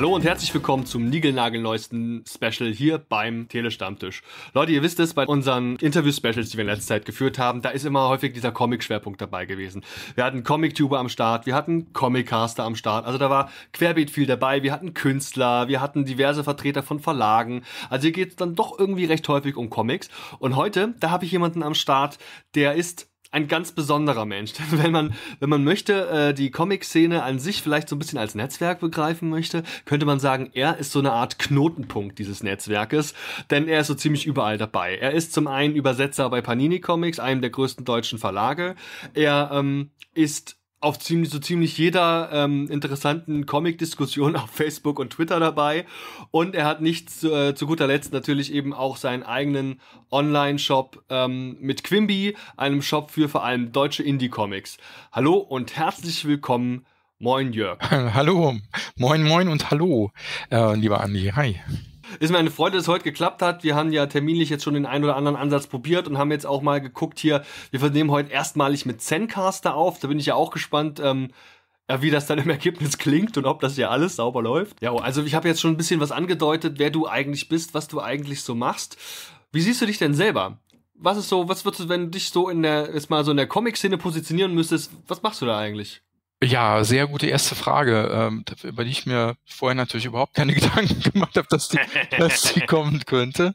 Hallo und herzlich willkommen zum niegelnagelneuesten Special hier beim Telestammtisch. Leute, ihr wisst es, bei unseren Interview-Specials, die wir in letzter Zeit geführt haben, da ist immer häufig dieser Comic-Schwerpunkt dabei gewesen. Wir hatten Comic-Tuber am Start, wir hatten Comic-Caster am Start, also da war querbeet viel dabei, wir hatten Künstler, wir hatten diverse Vertreter von Verlagen, also hier geht es dann doch irgendwie recht häufig um Comics. Und heute, da habe ich jemanden am Start, der ist ein ganz besonderer Mensch. Wenn man möchte, die Comic-Szene an sich vielleicht so ein bisschen als Netzwerk begreifen möchte, könnte man sagen, er ist so eine Art Knotenpunkt dieses Netzwerkes, denn er ist so ziemlich überall dabei. Er ist zum einen Übersetzer bei Panini Comics, einem der größten deutschen Verlage. Er ist auf so ziemlich jeder interessanten Comic-Diskussion auf Facebook und Twitter dabei. Und er hat nicht zu guter Letzt natürlich eben auch seinen eigenen Online-Shop mit Kwimbi, einem Shop für vor allem deutsche Indie-Comics. Hallo und herzlich willkommen, moin Jörg. Hallo, moin moin und hallo, lieber Andi, hi. Ist mir eine Freude, dass es heute geklappt hat. Wir haben ja terminlich jetzt schon den einen oder anderen Ansatz probiert und haben jetzt auch mal geguckt hier, wir vernehmen heute erstmalig mit Zencastr auf. Da bin ich ja auch gespannt, wie das dann im Ergebnis klingt und ob das ja alles sauber läuft. Ja, also ich habe jetzt schon ein bisschen was angedeutet, wer du eigentlich bist, was du eigentlich so machst. Wie siehst du dich denn selber? Was ist so, was würdest du, wenn du dich so in der Comic-Szene positionieren müsstest, was machst du da eigentlich? Ja, sehr gute erste Frage, über die ich mir vorher natürlich überhaupt keine Gedanken gemacht habe, dass die kommen könnte.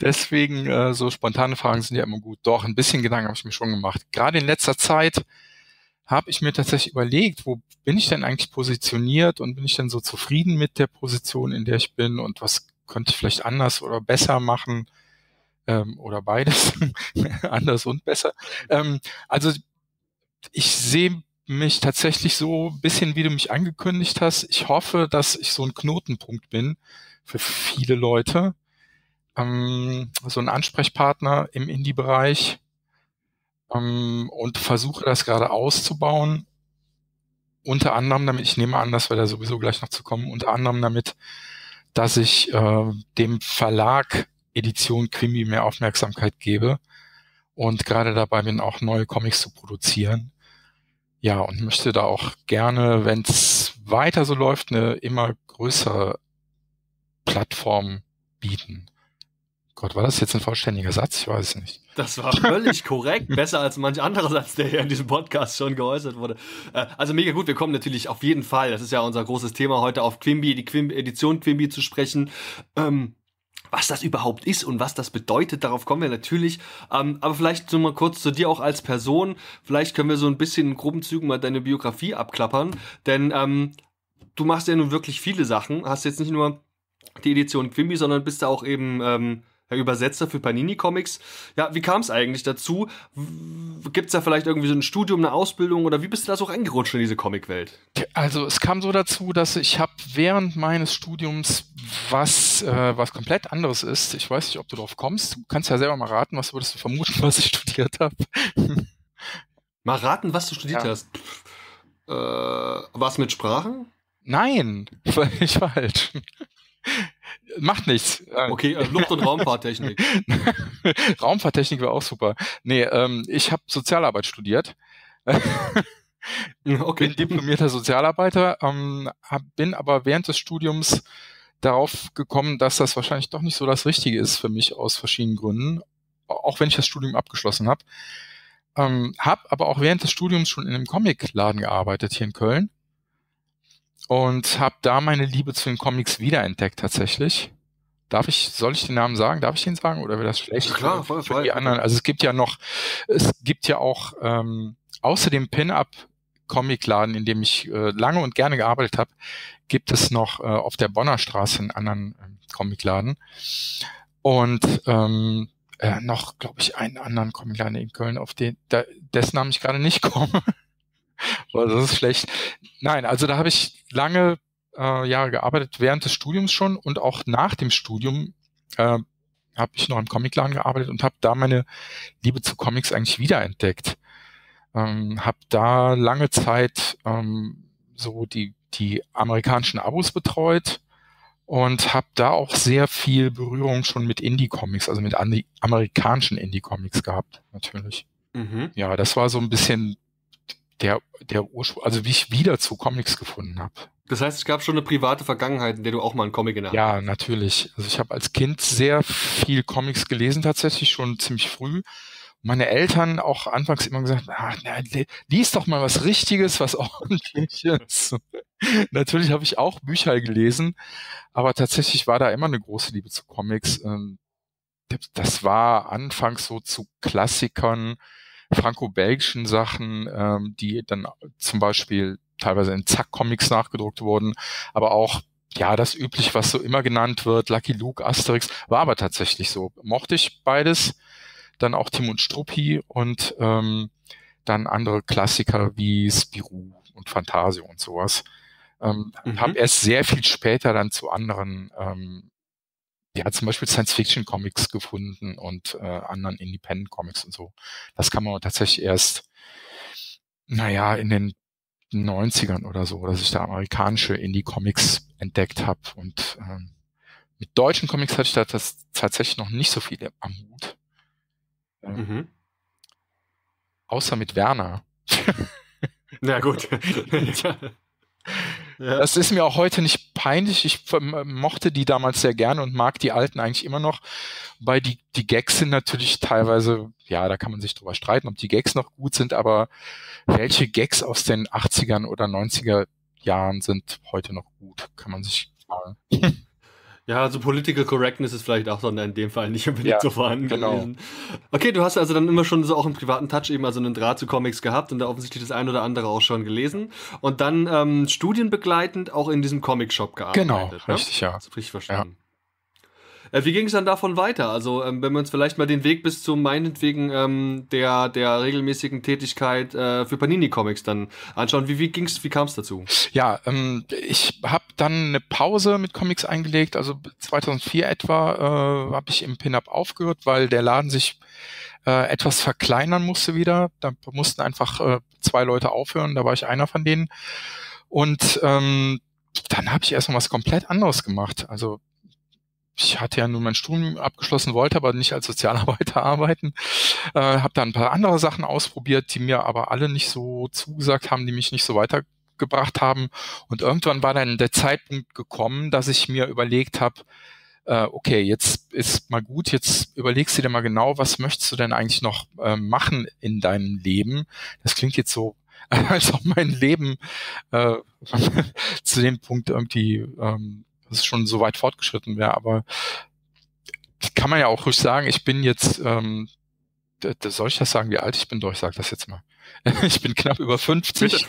Deswegen, so spontane Fragen sind ja immer gut. Doch, ein bisschen Gedanken habe ich mir schon gemacht. Gerade in letzter Zeit habe ich mir tatsächlich überlegt, wo bin ich denn eigentlich positioniert und bin ich denn so zufrieden mit der Position, in der ich bin und was könnte ich vielleicht anders oder besser machen oder beides, anders und besser. Also ich sehe mich tatsächlich so ein bisschen, wie du mich angekündigt hast. Ich hoffe, dass ich so ein Knotenpunkt bin für viele Leute. So ein Ansprechpartner im Indie-Bereich und versuche das gerade auszubauen. Unter anderem damit, ich nehme an, dass wir da sowieso gleich noch zu kommen, unter anderem damit, dass ich dem Verlag Edition Kwimbi mehr Aufmerksamkeit gebe und gerade dabei bin, auch neue Comics zu produzieren. Ja, und möchte da auch gerne, wenn es weiter so läuft, eine immer größere Plattform bieten. Gott, war das jetzt ein vollständiger Satz? Ich weiß es nicht. Das war völlig korrekt. Besser als manch anderer Satz, der hier in diesem Podcast schon geäußert wurde. Also mega gut, wir kommen natürlich auf jeden Fall, das ist ja unser großes Thema heute, auf Kwimbi, die Edition Kwimbi zu sprechen. Was das überhaupt ist und was das bedeutet, darauf kommen wir natürlich. Aber vielleicht nur mal kurz zu dir auch als Person. Vielleicht können wir so ein bisschen in groben Zügen mal deine Biografie abklappern. Denn du machst ja nun wirklich viele Sachen. Hast jetzt nicht nur die Edition Kwimbi, sondern bist da auch eben Übersetzer für Panini Comics. Ja, wie kam es eigentlich dazu? Gibt es da vielleicht irgendwie so ein Studium, eine Ausbildung oder wie bist du da so reingerutscht in diese Comicwelt? Also es kam so dazu, dass ich habe während meines Studiums was komplett anderes ist. Ich weiß nicht, ob du drauf kommst. Du kannst ja selber mal raten, was würdest du vermuten, was ich studiert habe. Mal raten, was du studiert hast. Was mit Sprachen? Nein, völlig falsch. Macht nichts. Okay, Luft- und Raumfahrttechnik. Raumfahrttechnik wäre auch super. Nee, ich habe Sozialarbeit studiert. Okay. Bin diplomierter Sozialarbeiter, bin aber während des Studiums darauf gekommen, dass das wahrscheinlich doch nicht so das Richtige ist für mich aus verschiedenen Gründen, auch wenn ich das Studium abgeschlossen habe. Habe aber auch während des Studiums schon in einem Comicladen gearbeitet hier in Köln. Und habe da meine Liebe zu den Comics wiederentdeckt tatsächlich. Soll ich den Namen sagen? Darf ich den sagen? Oder wäre das schlecht? Ja, klar, voll, für die anderen? Also es gibt ja auch außer dem Pin-Up Comicladen, in dem ich lange und gerne gearbeitet habe, gibt es noch auf der Bonner Straße einen anderen Comicladen. Und noch, glaube ich, einen anderen Comicladen in Köln, auf den dessen Namen ich gerade nicht komme. Das ist schlecht. Nein, also da habe ich lange Jahre gearbeitet, während des Studiums schon und auch nach dem Studium habe ich noch im Comicladen gearbeitet und habe da meine Liebe zu Comics eigentlich wiederentdeckt. Habe da lange Zeit so die amerikanischen Abos betreut und habe da auch sehr viel Berührung schon mit Indie-Comics, also mit amerikanischen Indie-Comics gehabt, natürlich. Mhm. Ja, das war so ein bisschen der Ursprung, also wie ich wieder zu Comics gefunden habe. Das heißt, es gab schon eine private Vergangenheit, in der du auch mal einen Comic in der Hand hast. Ja, natürlich. Also ich habe als Kind sehr viel Comics gelesen, tatsächlich schon ziemlich früh. Meine Eltern auch anfangs immer gesagt, lies doch mal was Richtiges, was Ordentliches. Natürlich habe ich auch Bücher gelesen, aber tatsächlich war da immer eine große Liebe zu Comics. Das war anfangs so zu Klassikern, franco-belgischen Sachen, die dann zum Beispiel teilweise in Zack-Comics nachgedruckt wurden, aber auch, ja, das übliche, was so immer genannt wird, Lucky Luke, Asterix, war aber tatsächlich so. Mochte ich beides. Dann auch Tim und Struppi und dann andere Klassiker wie Spirou und Fantasio und sowas. Habe erst sehr viel später dann zu anderen, ja, zum Beispiel Science-Fiction-Comics gefunden und anderen Independent-Comics und so. Das kann man tatsächlich erst, naja, in den 90ern oder so, dass ich da amerikanische Indie-Comics entdeckt habe. Und mit deutschen Comics hatte ich da tatsächlich noch nicht so viel am Hut. Außer mit Werner. Na gut. Ja. Das ist mir auch heute nicht peinlich. Ich mochte die damals sehr gerne und mag die alten eigentlich immer noch, weil die Gags sind natürlich teilweise, ja, da kann man sich drüber streiten, ob die Gags noch gut sind, aber welche Gags aus den 80ern oder 90er Jahren sind heute noch gut, kann man sich fragen. Ja, also Political Correctness ist vielleicht auch so in dem Fall nicht unbedingt so vorhanden gewesen. Okay, du hast also dann immer schon so auch einen privaten Touch, eben also einen Draht zu Comics gehabt und da offensichtlich das ein oder andere auch schon gelesen und dann studienbegleitend auch in diesem Comic-Shop gearbeitet. Genau, ne? Richtig, ja. Das ist richtig verstanden. Ja. Wie ging es dann davon weiter? Also wenn wir uns vielleicht mal den Weg bis zu meinetwegen der regelmäßigen Tätigkeit für Panini Comics dann anschauen, wie kam es dazu? Ja, ich habe dann eine Pause mit Comics eingelegt, also 2004 etwa habe ich im Pin-Up aufgehört, weil der Laden sich etwas verkleinern musste wieder. Da mussten einfach 2 Leute aufhören, da war ich einer von denen. Und dann habe ich erstmal was komplett anderes gemacht. Also ich hatte ja nun mein Studium abgeschlossen, wollte aber nicht als Sozialarbeiter arbeiten. Habe dann ein paar andere Sachen ausprobiert, die mir aber alle nicht so zugesagt haben, die mich nicht so weitergebracht haben. Und irgendwann war dann der Zeitpunkt gekommen, dass ich mir überlegt habe, okay, jetzt ist mal gut, jetzt überlegst du dir mal genau, was möchtest du denn eigentlich noch machen in deinem Leben? Das klingt jetzt so, als ob mein Leben zu dem Punkt irgendwie... das schon so weit fortgeschritten wäre, aber kann man ja auch ruhig sagen, ich bin jetzt, soll ich das sagen, wie alt ich bin? Doch, ich sage das jetzt mal. Ich bin knapp über 50.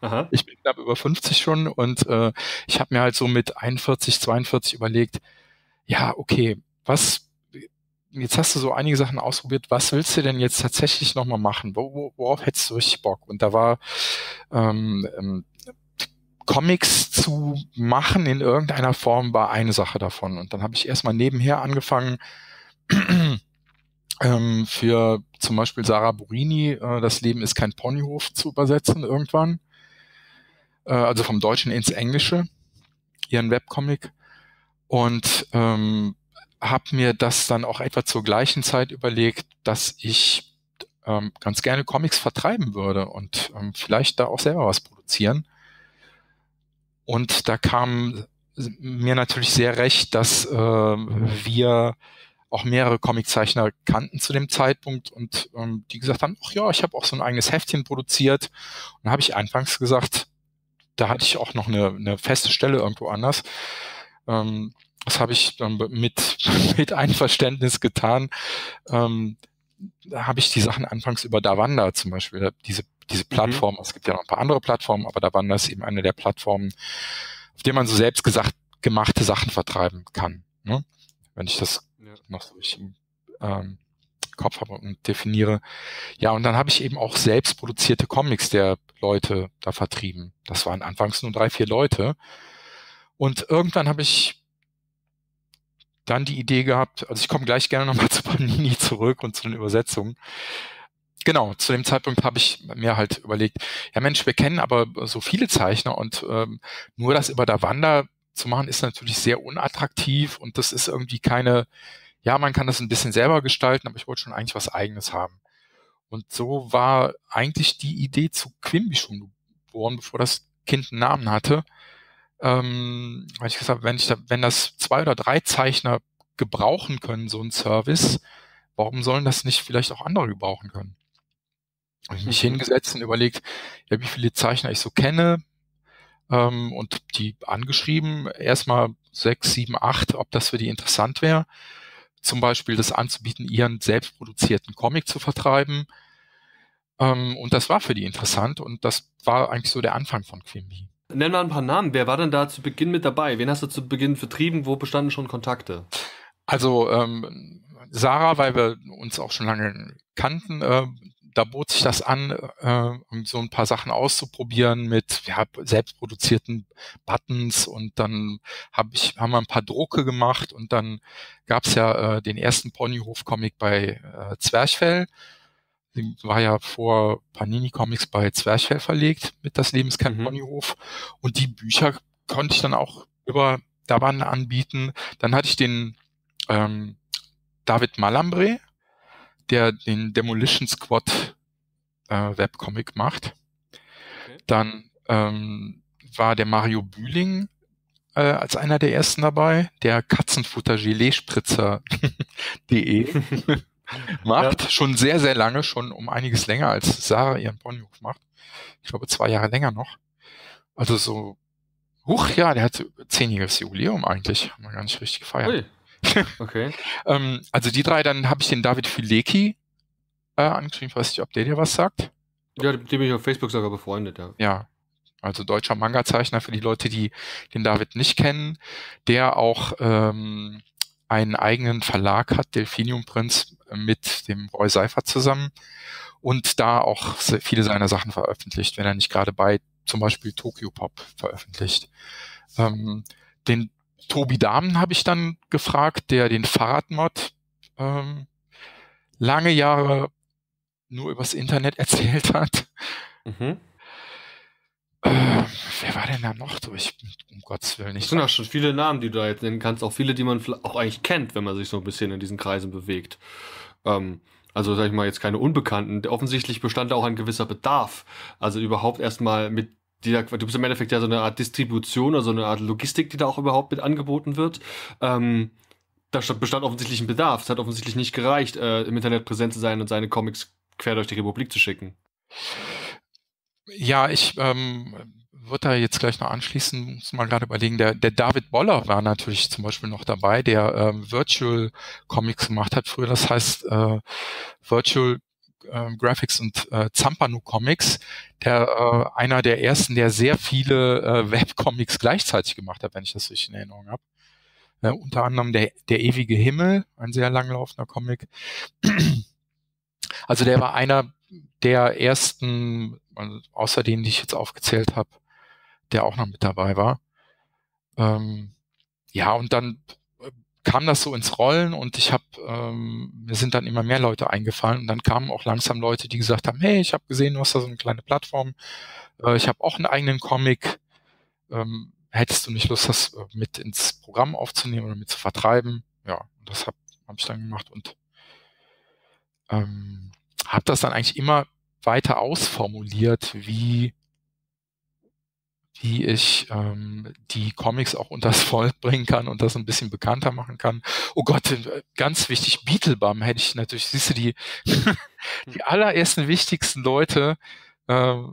Aha. Ich bin knapp über 50 schon und ich habe mir halt so mit 41, 42 überlegt, ja, okay, jetzt hast du so einige Sachen ausprobiert, was willst du denn jetzt tatsächlich nochmal machen? Worauf hättest du richtig Bock? Und da war Comics zu machen in irgendeiner Form war eine Sache davon. Und dann habe ich erstmal nebenher angefangen, für zum Beispiel Sarah Burini, Das Leben ist kein Ponyhof, zu übersetzen irgendwann. Also vom Deutschen ins Englische, ihren Webcomic. Und habe mir das dann auch etwa zur gleichen Zeit überlegt, dass ich ganz gerne Comics vertreiben würde und vielleicht da auch selber was produzieren. Und da kam mir natürlich sehr recht, dass wir auch mehrere Comiczeichner kannten zu dem Zeitpunkt und die gesagt haben, ach ja, ich habe auch so ein eigenes Heftchen produziert. Und habe ich anfangs gesagt, da hatte ich auch noch eine feste Stelle irgendwo anders. Das habe ich dann mit Einverständnis getan. Da habe ich die Sachen anfangs über Davanda zum Beispiel, diese Plattform, es gibt ja noch ein paar andere Plattformen, aber Davanda ist eben eine der Plattformen, auf der man so selbst gemachte Sachen vertreiben kann, ne? Wenn ich das noch so richtig im Kopf habe und definiere. Ja, und dann habe ich eben auch selbst produzierte Comics der Leute da vertrieben. Das waren anfangs nur 3, 4 Leute. Und irgendwann habe ich dann die Idee gehabt, also ich komme gleich gerne nochmal zu Panini zurück und zu den Übersetzungen. Genau, zu dem Zeitpunkt habe ich mir halt überlegt, ja Mensch, wir kennen aber so viele Zeichner und nur das über Davanda zu machen ist natürlich sehr unattraktiv und das ist irgendwie keine, ja, man kann das ein bisschen selber gestalten, aber ich wollte schon eigentlich was Eigenes haben. Und so war eigentlich die Idee zu Quimby schon geboren, bevor das Kind einen Namen hatte, habe ich gesagt, wenn das 2 oder 3 Zeichner gebrauchen können, so einen Service, warum sollen das nicht vielleicht auch andere gebrauchen können? Habe ich mich hingesetzt und überlegt, ja, wie viele Zeichner ich so kenne, und die angeschrieben, erstmal 6, 7, 8, ob das für die interessant wäre, zum Beispiel das anzubieten, ihren selbstproduzierten Comic zu vertreiben. Und das war für die interessant und das war eigentlich so der Anfang von Kwimbi. Nenn mal ein paar Namen. Wer war denn da zu Beginn mit dabei? Wen hast du zu Beginn vertrieben? Wo bestanden schon Kontakte? Also Sarah, weil wir uns auch schon lange kannten, da bot sich das an, um so ein paar Sachen auszuprobieren mit selbstproduzierten Buttons, und dann haben wir ein paar Drucke gemacht und dann gab es ja den ersten Ponyhof-Comic bei Zwerchfell. Die war ja vor Panini Comics bei Zwerchfell verlegt mit Das Leben ist kein Ponyhof, und die Bücher konnte ich dann auch über Davanda anbieten. Dann hatte ich den David Malambré, der den Demolition Squad Webcomic macht. Okay. Dann war der Mario Bühling als einer der ersten dabei, der Katzenfutter-Giletspritzer.de macht. Ja. Schon sehr, sehr lange, schon um einiges länger als Sarah ihren Ponyhof macht. Ich glaube 2 Jahre länger noch. Also so, ja, der hat 10-jähriges Jubiläum eigentlich. Haben wir gar nicht richtig gefeiert. Ui. Okay. Also die 3, dann habe ich den David Fileki angeschrieben, ich weiß nicht, ob der dir was sagt. Ja, mit dem bin ich auf Facebook sogar befreundet, ja. Ja, also deutscher Manga-Zeichner für die Leute, die den David nicht kennen, der auch einen eigenen Verlag hat, Delfinium Prints, mit dem Roy Seifer zusammen, und da auch viele seiner Sachen veröffentlicht, wenn er nicht gerade bei zum Beispiel Tokyo Pop veröffentlicht. Den Tobi Damen habe ich dann gefragt, der den Fahrradmod lange Jahre nur übers Internet erzählt hat. Wer war denn da noch durch? Um Gottes Willen. Das sind ja schon viele Namen, die du da jetzt nennen kannst, auch viele, die man auch eigentlich kennt, wenn man sich so ein bisschen in diesen Kreisen bewegt. Also sag ich mal, jetzt keine Unbekannten. Offensichtlich bestand da auch ein gewisser Bedarf. Also überhaupt erstmal mit du bist im Endeffekt ja so eine Art Distribution, also eine Art Logistik, die da auch überhaupt mit angeboten wird. Da bestand offensichtlich ein Bedarf. Es hat offensichtlich nicht gereicht, im Internet präsent zu sein und seine Comics quer durch die Republik zu schicken. Ja, ich würde da jetzt gleich noch anschließen, muss mal gerade überlegen, der David Boller war natürlich zum Beispiel noch dabei, der Virtual Comics gemacht hat früher, das heißt Virtual Graphics und Zampano Comics, der einer der ersten, der sehr viele Webcomics gleichzeitig gemacht hat, wenn ich das richtig in Erinnerung habe. Unter anderem der ewige Himmel, ein sehr langlaufender Comic. Also der war einer der ersten, außer denen, die ich jetzt aufgezählt habe, der auch noch mit dabei war. Ja, und dann kam das so ins Rollen und mir sind dann immer mehr Leute eingefallen, und dann kamen auch langsam Leute, die gesagt haben, hey, ich habe gesehen, du hast da so eine kleine Plattform, ich habe auch einen eigenen Comic, hättest du nicht Lust, das mit ins Programm aufzunehmen oder mit zu vertreiben? Ja, das hab ich dann gemacht und habe das dann eigentlich immer weiter ausformuliert, wie ich die Comics auch unters Volk bringen kann und das ein bisschen bekannter machen kann. Oh Gott, ganz wichtig, Beetlebum hätte ich natürlich, siehst du, die allerersten wichtigsten Leute, da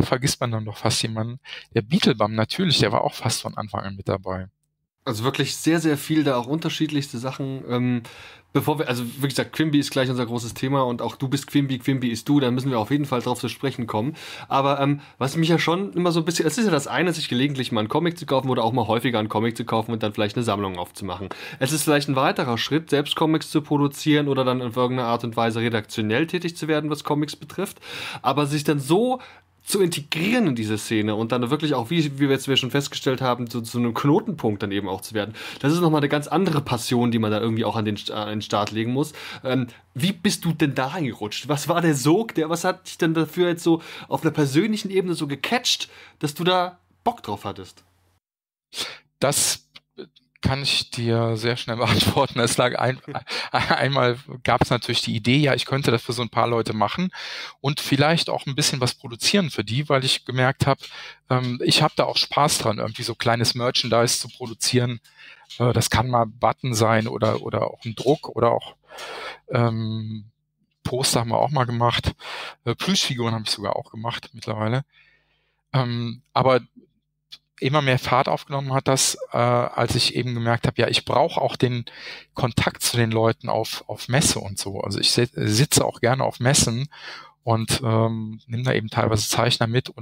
vergisst man dann doch fast jemanden. Der Beetlebum natürlich, der war auch fast von Anfang an mit dabei. Also wirklich sehr, sehr viel, da auch unterschiedlichste Sachen. Bevor wir, also wie gesagt, Kwimbi ist gleich unser großes Thema und auch du bist Kwimbi, Kwimbi ist du, dann müssen wir auf jeden Fall drauf zu sprechen kommen. Aber was mich ja schon immer so ein bisschen, es ist ja das eine, sich gelegentlich mal einen Comic zu kaufen oder auch mal häufiger einen Comic zu kaufen und dann vielleicht eine Sammlung aufzumachen. Es ist vielleicht ein weiterer Schritt, selbst Comics zu produzieren oder dann in irgendeiner Art und Weise redaktionell tätig zu werden, was Comics betrifft. Aber sich dann so zu integrieren in diese Szene und dann wirklich auch, wie wir jetzt schon festgestellt haben, zu einem Knotenpunkt dann eben auch zu werden. Das ist nochmal eine ganz andere Passion, die man da irgendwie auch an den Start legen muss. Wie bist du denn da reingerutscht? Was war der Sog? Was hat dich denn dafür jetzt so auf einer persönlichen Ebene so gecatcht, dass du da Bock drauf hattest? Das kann ich dir sehr schnell beantworten. Es lag einmal gab es natürlich die Idee, ja, ich könnte das für so ein paar Leute machen und vielleicht auch ein bisschen was produzieren für die, weil ich gemerkt habe, ich habe da auch Spaß dran, irgendwie so kleines Merchandise zu produzieren. Das kann mal Button sein oder auch ein Druck oder auch Poster haben wir auch mal gemacht. Plüschfiguren habe ich sogar auch gemacht mittlerweile. Aber immer mehr Fahrt aufgenommen hat das, als ich eben gemerkt habe, ja, ich brauche auch den Kontakt zu den Leuten auf Messe und so. Also ich sitze auch gerne auf Messen und nehme da eben teilweise Zeichner mit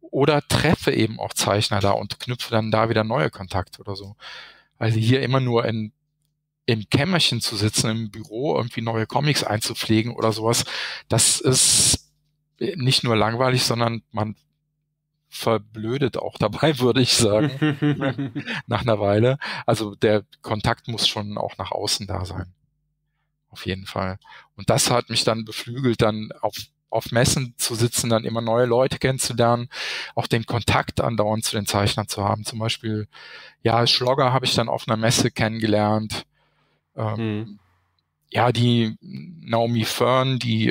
oder treffe eben auch Zeichner da und knüpfe dann da wieder neue Kontakte oder so. Also hier immer nur im Kämmerchen zu sitzen, im Büro irgendwie neue Comics einzupflegen oder sowas, das ist nicht nur langweilig, sondern man verblödet auch dabei, würde ich sagen, nach einer Weile. Also der Kontakt muss schon auch nach außen da sein. Auf jeden Fall. Und das hat mich dann beflügelt, dann auf Messen zu sitzen, dann immer neue Leute kennenzulernen, auch den Kontakt andauernd zu den Zeichnern zu haben. Zum Beispiel, ja, Schlogger habe ich dann auf einer Messe kennengelernt. Ja, die Naomi Fern, die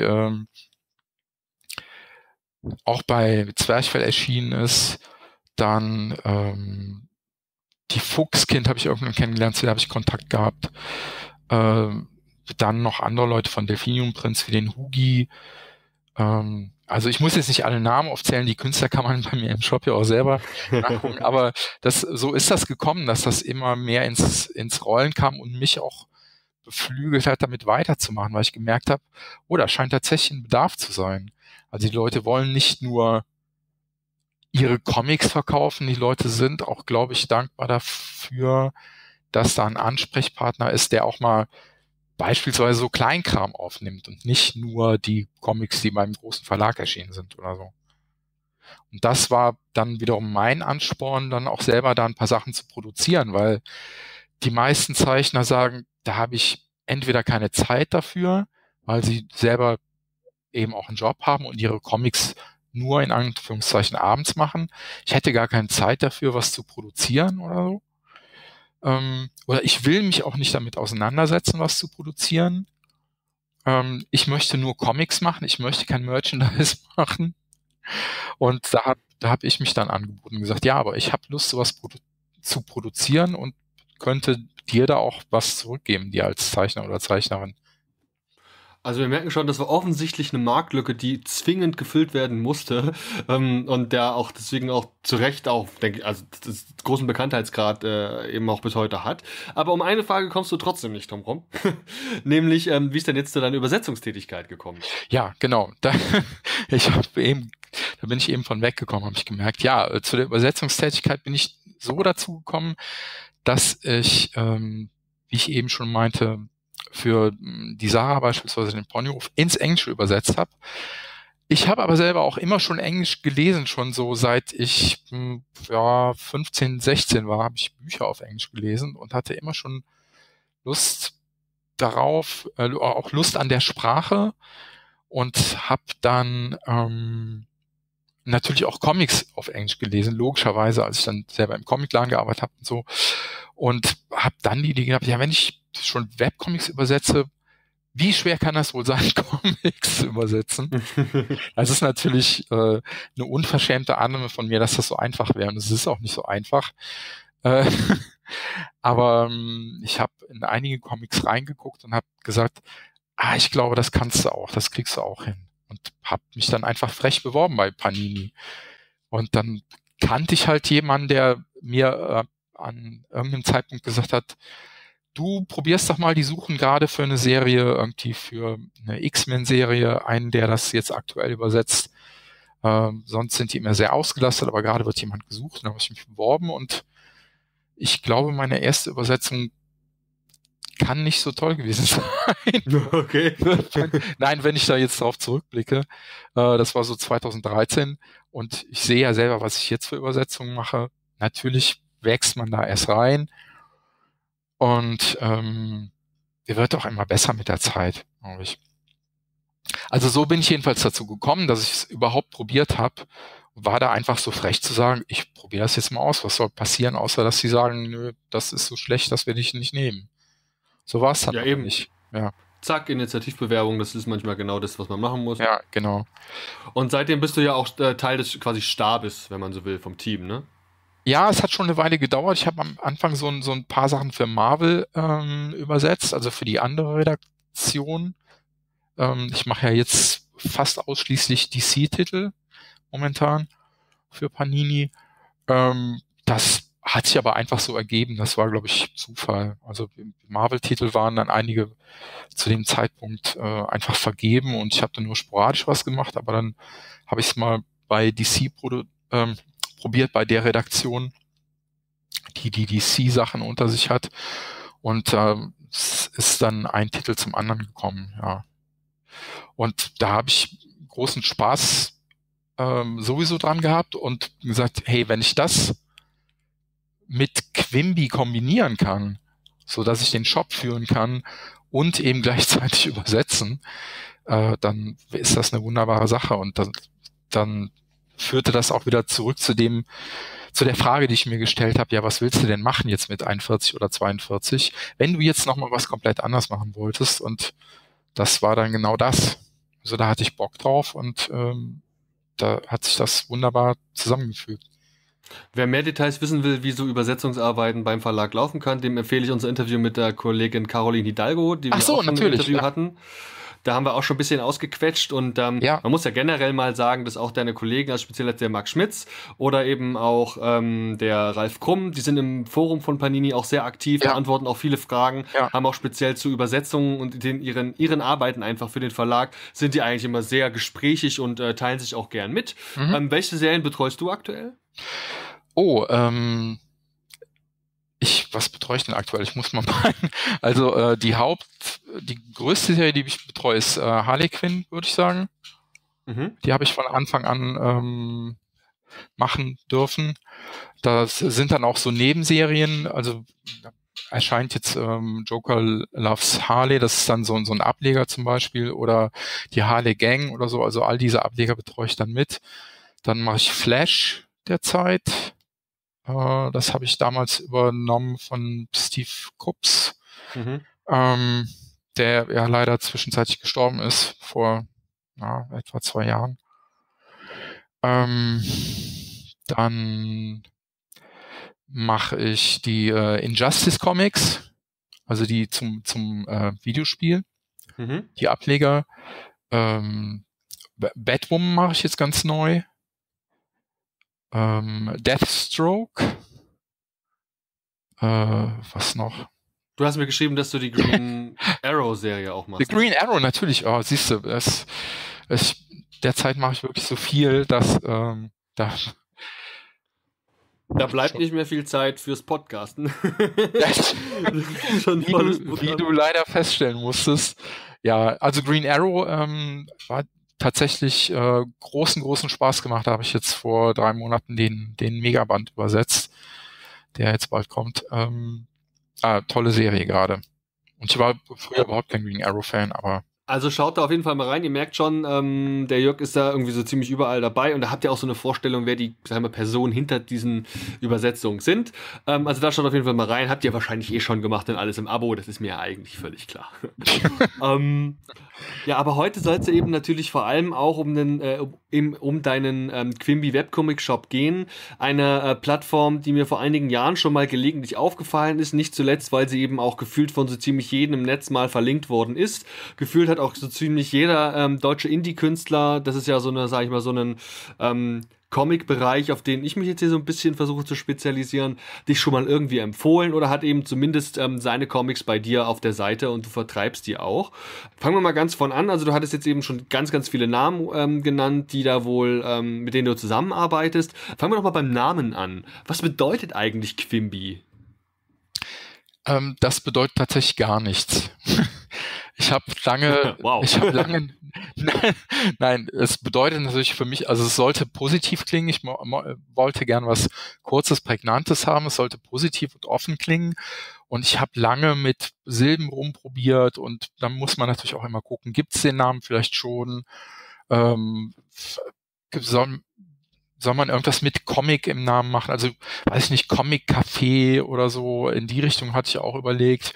auch bei Zwerchfell erschienen ist, dann die Fuchskind habe ich irgendwann kennengelernt, zu der habe ich Kontakt gehabt. Dann noch andere Leute von Delfinium Prints wie den Hugi. Also ich muss jetzt nicht alle Namen aufzählen, die Künstler kann man bei mir im Shop ja auch selber nachgucken, aber so ist das gekommen, dass das immer mehr ins Rollen kam und mich auch beflügelt hat, damit weiterzumachen, weil ich gemerkt habe, oh, da scheint tatsächlich ein Bedarf zu sein. Also die Leute wollen nicht nur ihre Comics verkaufen, die Leute sind auch, glaube ich, dankbar dafür, dass da ein Ansprechpartner ist, der auch mal beispielsweise so Kleinkram aufnimmt und nicht nur die Comics, die beim großen Verlag erschienen sind oder so. Und das war dann wiederum mein Ansporn, dann auch selber da ein paar Sachen zu produzieren, weil die meisten Zeichner sagen, da habe ich entweder keine Zeit dafür, weil sie selber eben auch einen Job haben und ihre Comics nur in Anführungszeichen abends machen. Ich hätte gar keine Zeit dafür, was zu produzieren oder so. Oder ich will mich auch nicht damit auseinandersetzen, was zu produzieren. Ich möchte nur Comics machen, ich möchte kein Merchandise machen. Und da habe ich mich dann angeboten und gesagt, ja, aber ich habe Lust, sowas zu produzieren und könnte dir da auch was zurückgeben, dir als Zeichner oder Zeichnerin. Also wir merken schon, das war offensichtlich eine Marktlücke, die zwingend gefüllt werden musste, und der auch deswegen auch zu Recht auch, denke ich, also das großen Bekanntheitsgrad eben auch bis heute hat. Aber um eine Frage kommst du trotzdem nicht drum rum, nämlich wie ist denn jetzt zu deiner Übersetzungstätigkeit gekommen? Ja, genau. Da bin ich eben von weggekommen, habe ich gemerkt. Ja, zu der Übersetzungstätigkeit bin ich so dazu gekommen, dass ich, wie ich eben schon meinte, für die Sarah beispielsweise den Ponyhof ins Englische übersetzt habe. Ich habe aber selber auch immer schon Englisch gelesen, schon so seit ich 15, 16 war, habe ich Bücher auf Englisch gelesen und hatte immer schon Lust darauf, auch Lust an der Sprache und habe dann natürlich auch Comics auf Englisch gelesen, logischerweise, als ich dann selber im Comicladen gearbeitet habe und so. Und habe dann die Idee gehabt, ja, wenn ich schon Webcomics übersetze, wie schwer kann das wohl sein, Comics zu übersetzen? Das ist natürlich eine unverschämte Annahme von mir, dass das so einfach wäre. Und es ist auch nicht so einfach. Aber ich habe in einige Comics reingeguckt und habe gesagt, ich glaube, das kannst du auch, das kriegst du auch hin. Und habe mich dann einfach frech beworben bei Panini. Und dann kannte ich halt jemanden, der mir an irgendeinem Zeitpunkt gesagt hat, du probierst doch mal, die suchen gerade für eine Serie, irgendwie für eine X-Men-Serie, einen, der das jetzt aktuell übersetzt. Sonst sind die immer sehr ausgelastet, aber gerade wird jemand gesucht und da habe ich mich beworben und ich glaube, meine erste Übersetzung kann nicht so toll gewesen sein. Okay. Nein, wenn ich da jetzt drauf zurückblicke, das war so 2013 und ich sehe ja selber, was ich jetzt für Übersetzungen mache. Natürlich wächst man da erst rein. Und er wird auch immer besser mit der Zeit, glaube ich. Also so bin ich jedenfalls dazu gekommen, dass ich es überhaupt probiert habe und war da einfach so frech zu sagen, ich probiere das jetzt mal aus, was soll passieren, außer dass sie sagen, nö, das ist so schlecht, das will ich nicht nehmen. So war es dann ja eben nicht. Ja. Zack, Initiativbewerbung, das ist manchmal genau das, was man machen muss. Ja, genau. Und seitdem bist du ja auch Teil des quasi Stabes, wenn man so will, vom Team, ne? Ja, es hat schon eine Weile gedauert. Ich habe am Anfang so ein paar Sachen für Marvel übersetzt, also für die andere Redaktion. Ich mache ja jetzt fast ausschließlich DC-Titel momentan für Panini. Das hat sich aber einfach so ergeben. Das war, glaube ich, Zufall. Also Marvel-Titel waren dann einige zu dem Zeitpunkt einfach vergeben und ich habe dann nur sporadisch was gemacht, aber dann habe ich es mal bei DC probiert, bei der Redaktion, die DC-Sachen unter sich hat, und es ist dann ein Titel zum anderen gekommen. Ja. Und da habe ich großen Spaß sowieso dran gehabt und gesagt, hey, wenn ich das mit Quimby kombinieren kann, so dass ich den Shop führen kann und eben gleichzeitig übersetzen, dann ist das eine wunderbare Sache. Und dann führte das auch wieder zurück zu der Frage, die ich mir gestellt habe, ja, was willst du denn machen jetzt mit 41 oder 42, wenn du jetzt nochmal was komplett anders machen wolltest, und das war dann genau das. Also da hatte ich Bock drauf und da hat sich das wunderbar zusammengefügt. Wer mehr Details wissen will, wie so Übersetzungsarbeiten beim Verlag laufen kann, dem empfehle ich unser Interview mit der Kollegin Caroline Hidalgo, die wir auch schon im Interview hatten. Da haben wir auch schon ein bisschen ausgequetscht, und man muss ja generell mal sagen, dass auch deine Kollegen, also speziell der Marc Schmitz oder eben auch der Ralf Krumm, die sind im Forum von Panini auch sehr aktiv, beantworten auch viele Fragen, haben auch speziell zu Übersetzungen und ihren Arbeiten einfach für den Verlag, sind die eigentlich immer sehr gesprächig und teilen sich auch gern mit. Mhm. Welche Serien betreust du aktuell? Oh, was betreue ich denn aktuell? Ich muss mal meinen. Also die größte Serie, die ich betreue, ist Harley Quinn, würde ich sagen. Mhm. Die habe ich von Anfang an machen dürfen. Das sind dann auch so Nebenserien. Also erscheint jetzt Joker Loves Harley, das ist dann so ein Ableger zum Beispiel, oder die Harley Gang oder so. Also all diese Ableger betreue ich dann mit. Dann mache ich Flash derzeit. Das habe ich damals übernommen von Steve Kupps, der ja leider zwischenzeitlich gestorben ist, vor etwa 2 Jahren. Dann mache ich die Injustice Comics, also die zum Videospiel, die Ableger. Batwoman mache ich jetzt ganz neu. Deathstroke. Was noch? Du hast mir geschrieben, dass du die Green Arrow-Serie auch machst. Die Green Arrow, natürlich. Oh, siehst du, derzeit mache ich wirklich so viel, dass da bleibt nicht mehr viel Zeit fürs Podcasten. Wie du leider feststellen musstest. Ja, also Green Arrow war tatsächlich großen Spaß gemacht. Da habe ich jetzt vor 3 Monaten den Megaband übersetzt, der jetzt bald kommt. Tolle Serie gerade. Und ich war früher überhaupt kein Green Arrow-Fan, aber... Also schaut da auf jeden Fall mal rein. Ihr merkt schon, der Jörg ist da irgendwie so ziemlich überall dabei, und da habt ihr auch so eine Vorstellung, wer die, sagen wir, Personen hinter diesen Übersetzungen sind. Also da schaut auf jeden Fall mal rein. Habt ihr wahrscheinlich eh schon gemacht, denn alles im Abo, das ist mir ja eigentlich völlig klar. Ja, aber heute soll es ja eben natürlich vor allem auch um deinen Quimby Webcomic-Shop gehen. Eine Plattform, die mir vor einigen Jahren schon mal gelegentlich aufgefallen ist, nicht zuletzt, weil sie eben auch gefühlt von so ziemlich jedem im Netz mal verlinkt worden ist. Gefühlt hat auch so ziemlich jeder deutsche Indie-Künstler, das ist ja so eine, sag ich mal, so ein Comic-Bereich, auf den ich mich jetzt hier so ein bisschen versuche zu spezialisieren, dich schon mal irgendwie empfohlen oder hat eben zumindest seine Comics bei dir auf der Seite und du vertreibst die auch. Fangen wir mal ganz von an, also du hattest jetzt eben schon ganz viele Namen genannt, die da wohl, mit denen du zusammenarbeitest. Fangen wir doch mal beim Namen an. Was bedeutet eigentlich Quimby? Das bedeutet tatsächlich gar nichts. Nein, es bedeutet natürlich für mich, also es sollte positiv klingen, ich wollte gern was Kurzes, Prägnantes haben, es sollte positiv und offen klingen, und ich habe lange mit Silben rumprobiert, und dann muss man natürlich auch immer gucken, gibt es den Namen vielleicht schon, soll man irgendwas mit Comic im Namen machen? Also, weiß ich nicht, Comic-Café oder so, in die Richtung hatte ich auch überlegt,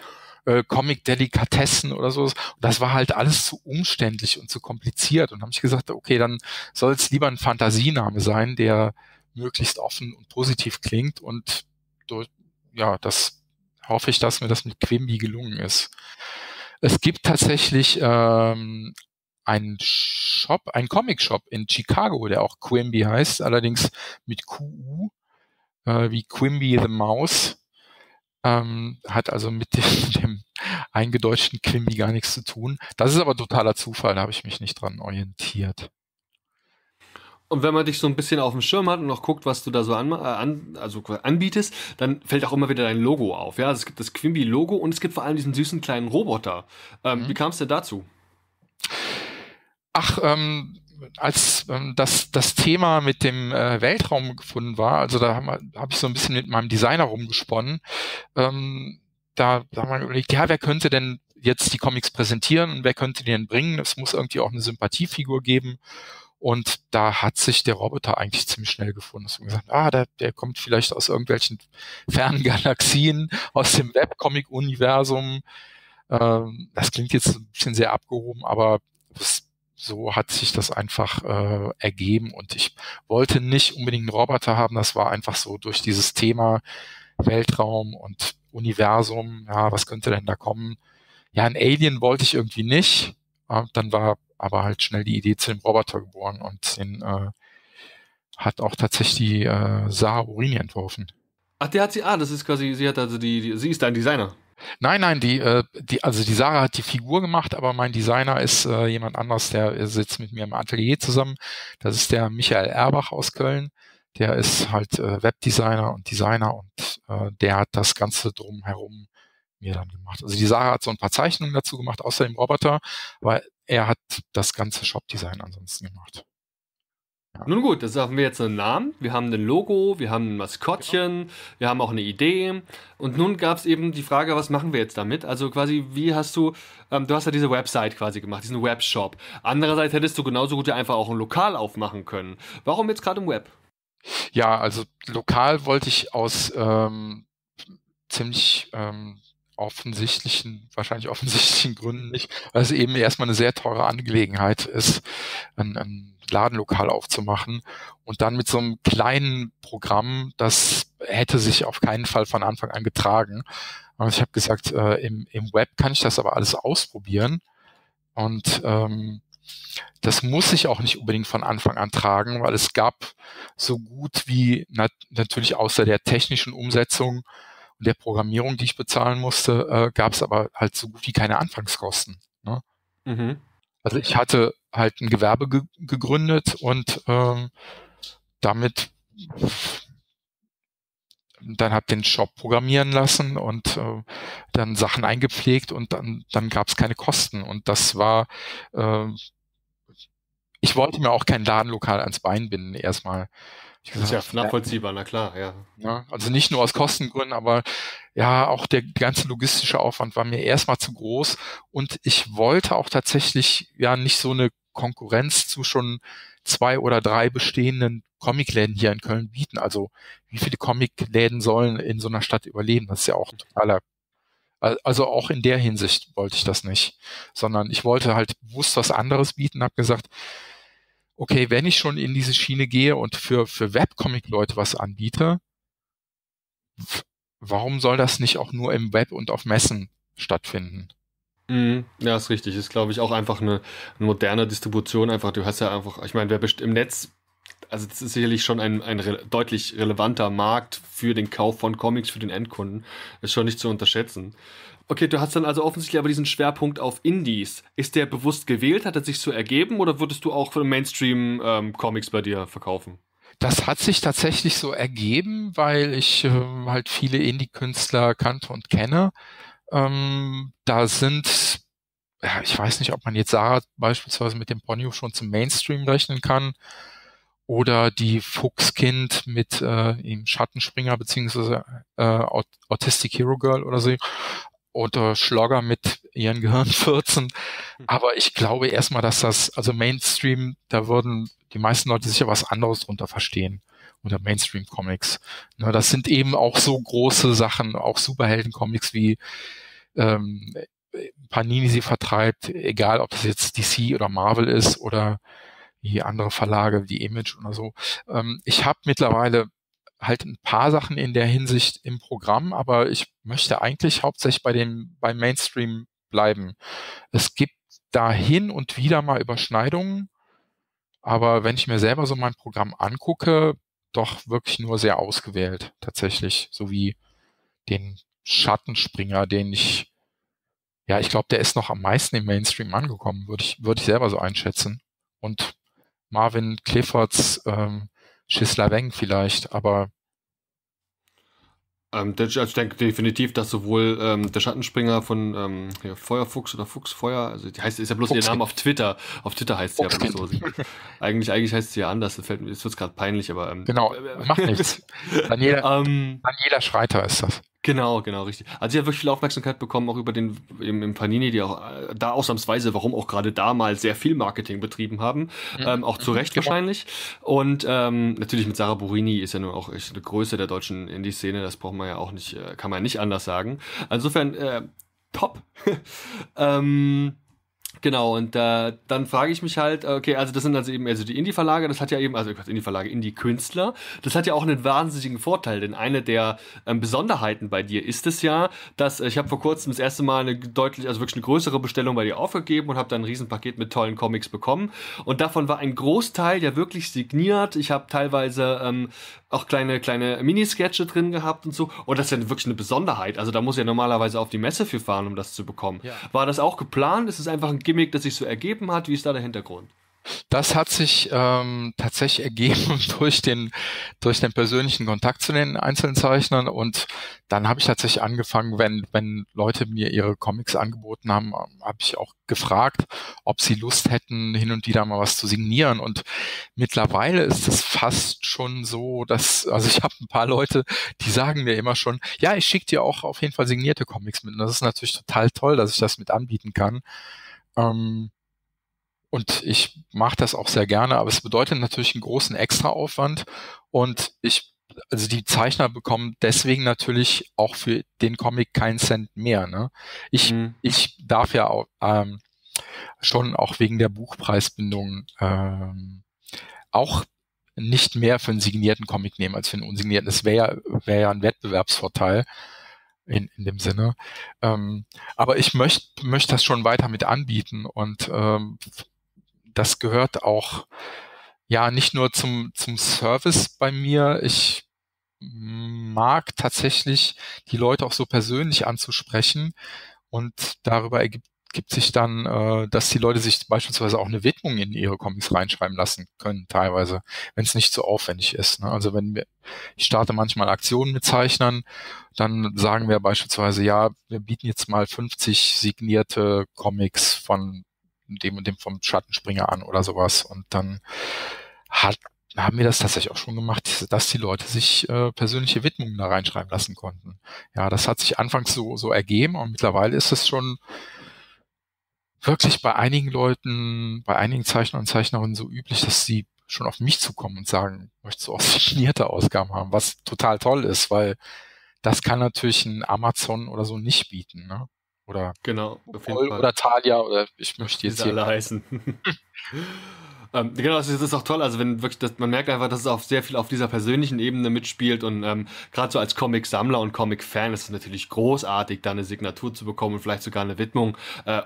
Comic-Delikatessen oder so. Und das war halt alles zu umständlich und zu kompliziert. Und habe ich gesagt, okay, dann soll es lieber ein Fantasiename sein, der möglichst offen und positiv klingt. Und ja, das hoffe ich, dass mir das mit Quimby gelungen ist. Es gibt tatsächlich einen Shop, einen Comic-Shop in Chicago, der auch Quimby heißt, allerdings mit QU, wie Quimby the Mouse. Hat also mit dem eingedeutschten Quimby gar nichts zu tun. Das ist aber totaler Zufall, da habe ich mich nicht dran orientiert. Und wenn man dich so ein bisschen auf dem Schirm hat und noch guckt, was du da so anbietest, dann fällt auch immer wieder dein Logo auf. Ja? Also es gibt das Quimby-Logo und es gibt vor allem diesen süßen kleinen Roboter. Wie kam es denn dazu? Ach, als das Thema mit dem Weltraum gefunden war, also da habe ich so ein bisschen mit meinem Designer rumgesponnen, da haben wir überlegt, ja, wer könnte denn jetzt die Comics präsentieren und wer könnte die denn bringen? Es muss irgendwie auch eine Sympathiefigur geben. Und da hat sich der Roboter eigentlich ziemlich schnell gefunden. Dass wir gesagt haben, der kommt vielleicht aus irgendwelchen fernen Galaxien, aus dem Webcomic-Universum. Das klingt jetzt ein bisschen sehr abgehoben, aber so hat sich das einfach ergeben. Und ich wollte nicht unbedingt einen Roboter haben. Das war einfach so durch dieses Thema Weltraum und Universum. Ja, was könnte denn da kommen? Ja, ein Alien wollte ich irgendwie nicht. Dann war aber halt schnell die Idee zu dem Roboter geboren und den hat auch tatsächlich die Sarah Burini entworfen. Ach, der hat sie, das ist quasi, sie hat also sie ist ein Designer. Nein, die Sarah hat die Figur gemacht, aber mein Designer ist jemand anders, der sitzt mit mir im Atelier zusammen. Das ist der Michael Erbach aus Köln, der ist halt Webdesigner und Designer und der hat das Ganze drumherum mir dann gemacht. Also die Sarah hat so ein paar Zeichnungen dazu gemacht, außer dem Roboter, weil er hat das ganze Shop-Design ansonsten gemacht. Ja. Nun gut, das haben wir jetzt einen Namen, wir haben ein Logo, wir haben ein Maskottchen, wir haben auch eine Idee. Und nun gab es eben die Frage, was machen wir jetzt damit? Also quasi, wie hast du hast ja diese Website quasi gemacht, diesen Webshop. Andererseits hättest du genauso gut ja einfach auch ein Lokal aufmachen können. Warum jetzt gerade im Web? Ja, also lokal wollte ich aus ziemlich... wahrscheinlich offensichtlichen Gründen nicht, weil es eben erstmal eine sehr teure Angelegenheit ist, ein Ladenlokal aufzumachen und dann mit so einem kleinen Programm, das hätte sich auf keinen Fall von Anfang an getragen. Also ich habe gesagt, im Web kann ich das aber alles ausprobieren und das muss ich auch nicht unbedingt von Anfang an tragen, weil es gab so gut wie natürlich außer der technischen Umsetzung und der Programmierung, die ich bezahlen musste, gab es aber halt so gut wie keine Anfangskosten. Ne? Mhm. Also ich hatte halt ein Gewerbe gegründet und damit dann habe den Shop programmieren lassen und dann Sachen eingepflegt und dann gab es keine Kosten. Und das war, ich wollte mir auch kein Ladenlokal ans Bein binden erstmal. Das ist ja nachvollziehbar, na klar, ja. Also nicht nur aus Kostengründen, aber ja, auch der ganze logistische Aufwand war mir erstmal zu groß und ich wollte auch tatsächlich ja nicht so eine Konkurrenz zu schon 2 oder 3 bestehenden Comicläden hier in Köln bieten. Also wie viele Comicläden sollen in so einer Stadt überleben? Das ist ja auch totaler, also auch in der Hinsicht wollte ich das nicht, sondern ich wollte halt bewusst was anderes bieten, habe gesagt, okay, wenn ich schon in diese Schiene gehe und für Webcomic-Leute was anbiete, warum soll das nicht auch nur im Web und auf Messen stattfinden? Ja, ist richtig. Ist, glaube ich, auch einfach eine moderne Distribution. Einfach, du hast ja einfach, ich meine, wer im Netz, also das ist sicherlich schon ein deutlich relevanter Markt für den Kauf von Comics, für den Endkunden. Ist schon nicht zu unterschätzen. Okay, du hast dann also offensichtlich aber diesen Schwerpunkt auf Indies. Ist der bewusst gewählt? Hat er sich so ergeben? Oder würdest du auch von Mainstream Comics bei dir verkaufen? Das hat sich tatsächlich so ergeben, weil ich halt viele Indie-Künstler kannte und kenne. Da sind, ja, ich weiß nicht, ob man jetzt Sarah beispielsweise mit dem Ponyo schon zum Mainstream rechnen kann. Oder die Fuchskind mit dem Schattenspringer beziehungsweise Autistic Hero Girl oder so. Oder Schlogger mit ihren Gehirn 14. Aber ich glaube erstmal, dass das, also Mainstream, da würden die meisten Leute sicher was anderes drunter verstehen. Oder Mainstream-Comics. Na, das sind eben auch so große Sachen, auch Superhelden-Comics wie Panini sie vertreibt, egal ob das jetzt DC oder Marvel ist oder wie andere Verlage wie Image oder so. Ich habe mittlerweile halt ein paar Sachen in der Hinsicht im Programm, aber ich möchte eigentlich hauptsächlich beim Mainstream bleiben. Es gibt da hin und wieder mal Überschneidungen, aber wenn ich mir selber so mein Programm angucke, doch wirklich nur sehr ausgewählt tatsächlich, so wie den Schattenspringer, den ich, ja, ich glaube, der ist noch am meisten im Mainstream angekommen, würde ich selber so einschätzen. Und Marvin Cliffords Schislaveng vielleicht, aber... also ich denke definitiv, dass sowohl der Schattenspringer von Feuerfuchs oder Fuchsfeuer, also die heißt, ist ja bloß Fuchskind. Ihr Name auf Twitter heißt sie ja bloß so. Eigentlich heißt sie ja anders, das wird gerade peinlich, aber... genau, macht nichts. Daniela Schreiter ist das. Genau, richtig. Also sie hat wirklich viel Aufmerksamkeit bekommen, auch über den im Panini, die auch da ausnahmsweise, warum auch gerade damals sehr viel Marketing betrieben haben, auch zu Recht wahrscheinlich. Und natürlich mit Sarah Burini ist ja nun auch echt eine Größe der deutschen Indie-Szene, das braucht man ja auch nicht, kann man nicht anders sagen. Insofern, top. Genau, und dann frage ich mich halt, okay, also das sind also eben also die Indie-Verlage, das hat ja eben, also Indie-Verlage, Indie-Künstler, das hat ja auch einen wahnsinnigen Vorteil, denn eine der Besonderheiten bei dir ist es ja, dass ich habe vor kurzem das erste Mal eine deutlich, also wirklich eine größere Bestellung bei dir aufgegeben und habe dann ein Riesenpaket mit tollen Comics bekommen und davon war ein Großteil ja wirklich signiert, ich habe teilweise auch kleine Minisketche drin gehabt und so und das ist ja wirklich eine Besonderheit, also da muss ich ja normalerweise auf die Messe für fahren, um das zu bekommen. Ja. War das auch geplant? Ist es einfach ein Gimmick, das sich so ergeben hat? Wie ist da der Hintergrund? Das hat sich tatsächlich ergeben durch den persönlichen Kontakt zu den einzelnen Zeichnern und dann habe ich tatsächlich angefangen, wenn Leute mir ihre Comics angeboten haben, habe ich auch gefragt, ob sie Lust hätten, hin und wieder mal was zu signieren und mittlerweile ist es fast schon so, dass, also ich habe ein paar Leute, die sagen mir immer schon, ja, ich schicke dir auch auf jeden Fall signierte Comics mit und das ist natürlich total toll, dass ich das mit anbieten kann. Und ich mache das auch sehr gerne, aber es bedeutet natürlich einen großen Extraaufwand und also die Zeichner bekommen deswegen natürlich auch für den Comic keinen Cent mehr. Ne? Ich darf ja auch, schon auch wegen der Buchpreisbindung auch nicht mehr für einen signierten Comic nehmen als für einen unsignierten. Das wäre ja ein Wettbewerbsvorteil. In dem Sinne. Aber ich möchte das schon weiter mit anbieten und das gehört auch ja nicht nur zum Service bei mir. Ich mag tatsächlich die Leute auch so persönlich anzusprechen und darüber ergibt sich dann, dass die Leute sich beispielsweise auch eine Widmung in ihre Comics reinschreiben lassen können, teilweise, wenn es nicht so aufwendig ist. Ne? Also ich starte manchmal Aktionen mit Zeichnern, dann sagen wir beispielsweise, ja, wir bieten jetzt mal 50 signierte Comics von dem und dem vom Schattenspringer an oder sowas. Und dann haben wir das tatsächlich auch schon gemacht, dass die Leute sich persönliche Widmungen da reinschreiben lassen konnten. Ja, das hat sich anfangs so ergeben und mittlerweile ist es schon wirklich bei einigen Leuten, bei einigen Zeichnern und Zeichnerinnen so üblich, dass sie schon auf mich zukommen und sagen, möchtest du auch signierte Ausgaben haben, was total toll ist, weil das kann natürlich ein Amazon oder so nicht bieten, ne? Oder genau, auf jeden Fall. Oder Thalia oder ich möchte jetzt hier alle heißen. Genau, das ist auch toll, also wenn wirklich, man merkt einfach, dass es auch sehr viel auf dieser persönlichen Ebene mitspielt und gerade so als Comic-Sammler und Comic-Fan ist es natürlich großartig, da eine Signatur zu bekommen und vielleicht sogar eine Widmung,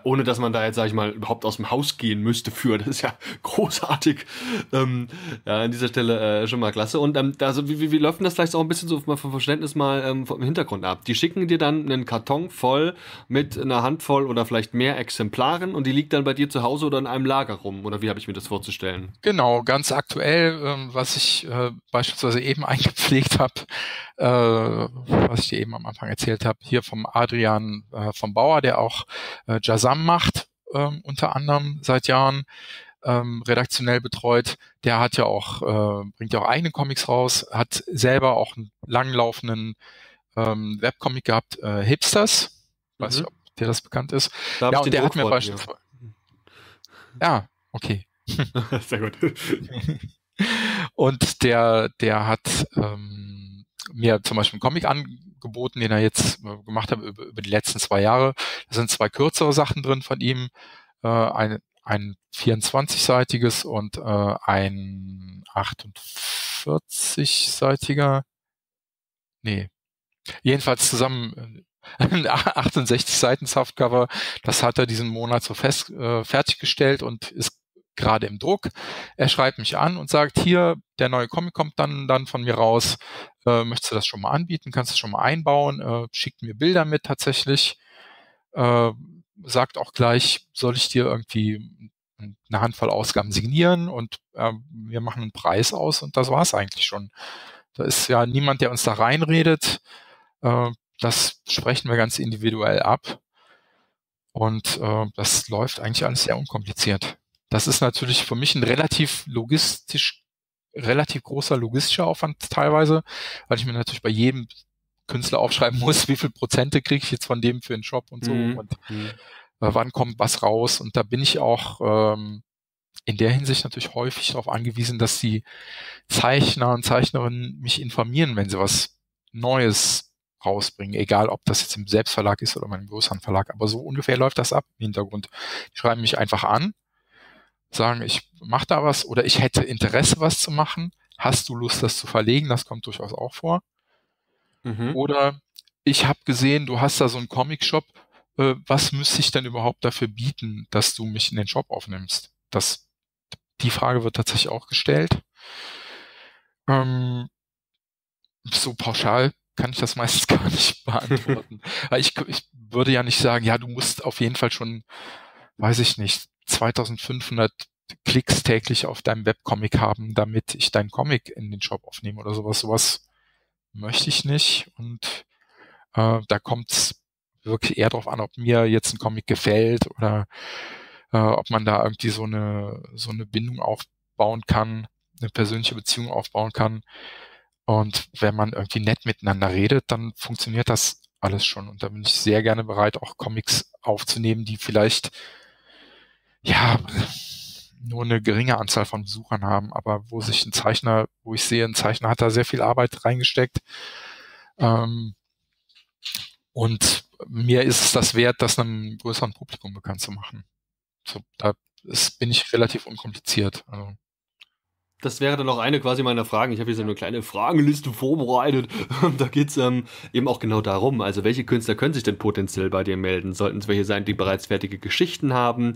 ohne dass man da jetzt, sag ich mal, überhaupt aus dem Haus gehen müsste für, das ist ja großartig, ja, an dieser Stelle schon mal klasse und also, wie läuft denn das vielleicht auch ein bisschen so vom Verständnis mal vom Hintergrund ab? Die schicken dir dann einen Karton voll mit einer Handvoll oder vielleicht mehr Exemplaren und die liegt dann bei dir zu Hause oder in einem Lager rum, oder wie habe ich mir das vorzustellen? Genau, ganz aktuell, was ich beispielsweise eben eingepflegt habe, was ich dir eben am Anfang erzählt habe, hier vom Adrian vom Bauer, der auch Jazam macht, unter anderem seit Jahren, redaktionell betreut, der hat ja auch, bringt ja auch eigene Comics raus, hat selber auch einen langlaufenden Webcomic gehabt, Hipsters, weiß nicht, ob dir das bekannt ist. Ja, und der hat mir beispielsweise... Ja, okay. Sehr gut. Und der hat mir zum Beispiel einen Comic angeboten, den er jetzt gemacht hat über die letzten 2 Jahre. Da sind 2 kürzere Sachen drin von ihm. Ein 24-seitiges und ein 48-seitiger. Nee. Jedenfalls zusammen ein 68 Seiten Softcover. Das hat er diesen Monat so fertiggestellt und ist gerade im Druck. Er schreibt mich an und sagt, hier, der neue Comic kommt dann von mir raus. Möchtest du das schon mal anbieten? Kannst du das schon mal einbauen? Schickt mir Bilder mit tatsächlich. Sagt auch gleich, soll ich dir irgendwie eine Handvoll Ausgaben signieren und wir machen einen Preis aus und das war es eigentlich schon. Da ist ja niemand, der uns da reinredet. Das sprechen wir ganz individuell ab und das läuft eigentlich alles sehr unkompliziert. Das ist natürlich für mich ein relativ großer logistischer Aufwand teilweise, weil ich mir natürlich bei jedem Künstler aufschreiben muss, wie viel Prozente kriege ich jetzt von dem für den Shop und so und wann kommt was raus. Und da bin ich auch in der Hinsicht natürlich häufig darauf angewiesen, dass die Zeichner und Zeichnerinnen mich informieren, wenn sie was Neues rausbringen, egal ob das jetzt im Selbstverlag ist oder meinem größeren Verlag. Aber so ungefähr läuft das ab im Hintergrund. Die schreiben mich einfach an, sagen, ich mache da was oder ich hätte Interesse, was zu machen. Hast du Lust, das zu verlegen? Das kommt durchaus auch vor. Oder ich habe gesehen, du hast da so einen Comic-Shop, was müsste ich denn überhaupt dafür bieten, dass du mich in den Shop aufnimmst? Die Frage wird tatsächlich auch gestellt. So pauschal kann ich das meistens gar nicht beantworten. ich würde ja nicht sagen, ja, du musst auf jeden Fall schon, weiß ich nicht, 2500 Klicks täglich auf deinem Webcomic haben, damit ich deinen Comic in den Shop aufnehme oder sowas. Sowas möchte ich nicht und da kommt es wirklich eher darauf an, ob mir jetzt ein Comic gefällt oder ob man da irgendwie so eine Bindung aufbauen kann, eine persönliche Beziehung aufbauen kann und wenn man irgendwie nett miteinander redet, dann funktioniert das alles schon und da bin ich sehr gerne bereit, auch Comics aufzunehmen, die vielleicht ja nur eine geringe Anzahl von Besuchern haben, aber wo ich sehe, ein Zeichner hat da sehr viel Arbeit reingesteckt. Und mir ist es das wert, das einem größeren Publikum bekannt zu machen. So, da bin ich relativ unkompliziert. Also. Das wäre dann noch eine quasi meiner Fragen. Ich habe hier so eine kleine Fragenliste vorbereitet. Da geht es eben auch genau darum. Also welche Künstler können sich denn potenziell bei dir melden? Sollten es welche sein, die bereits fertige Geschichten haben?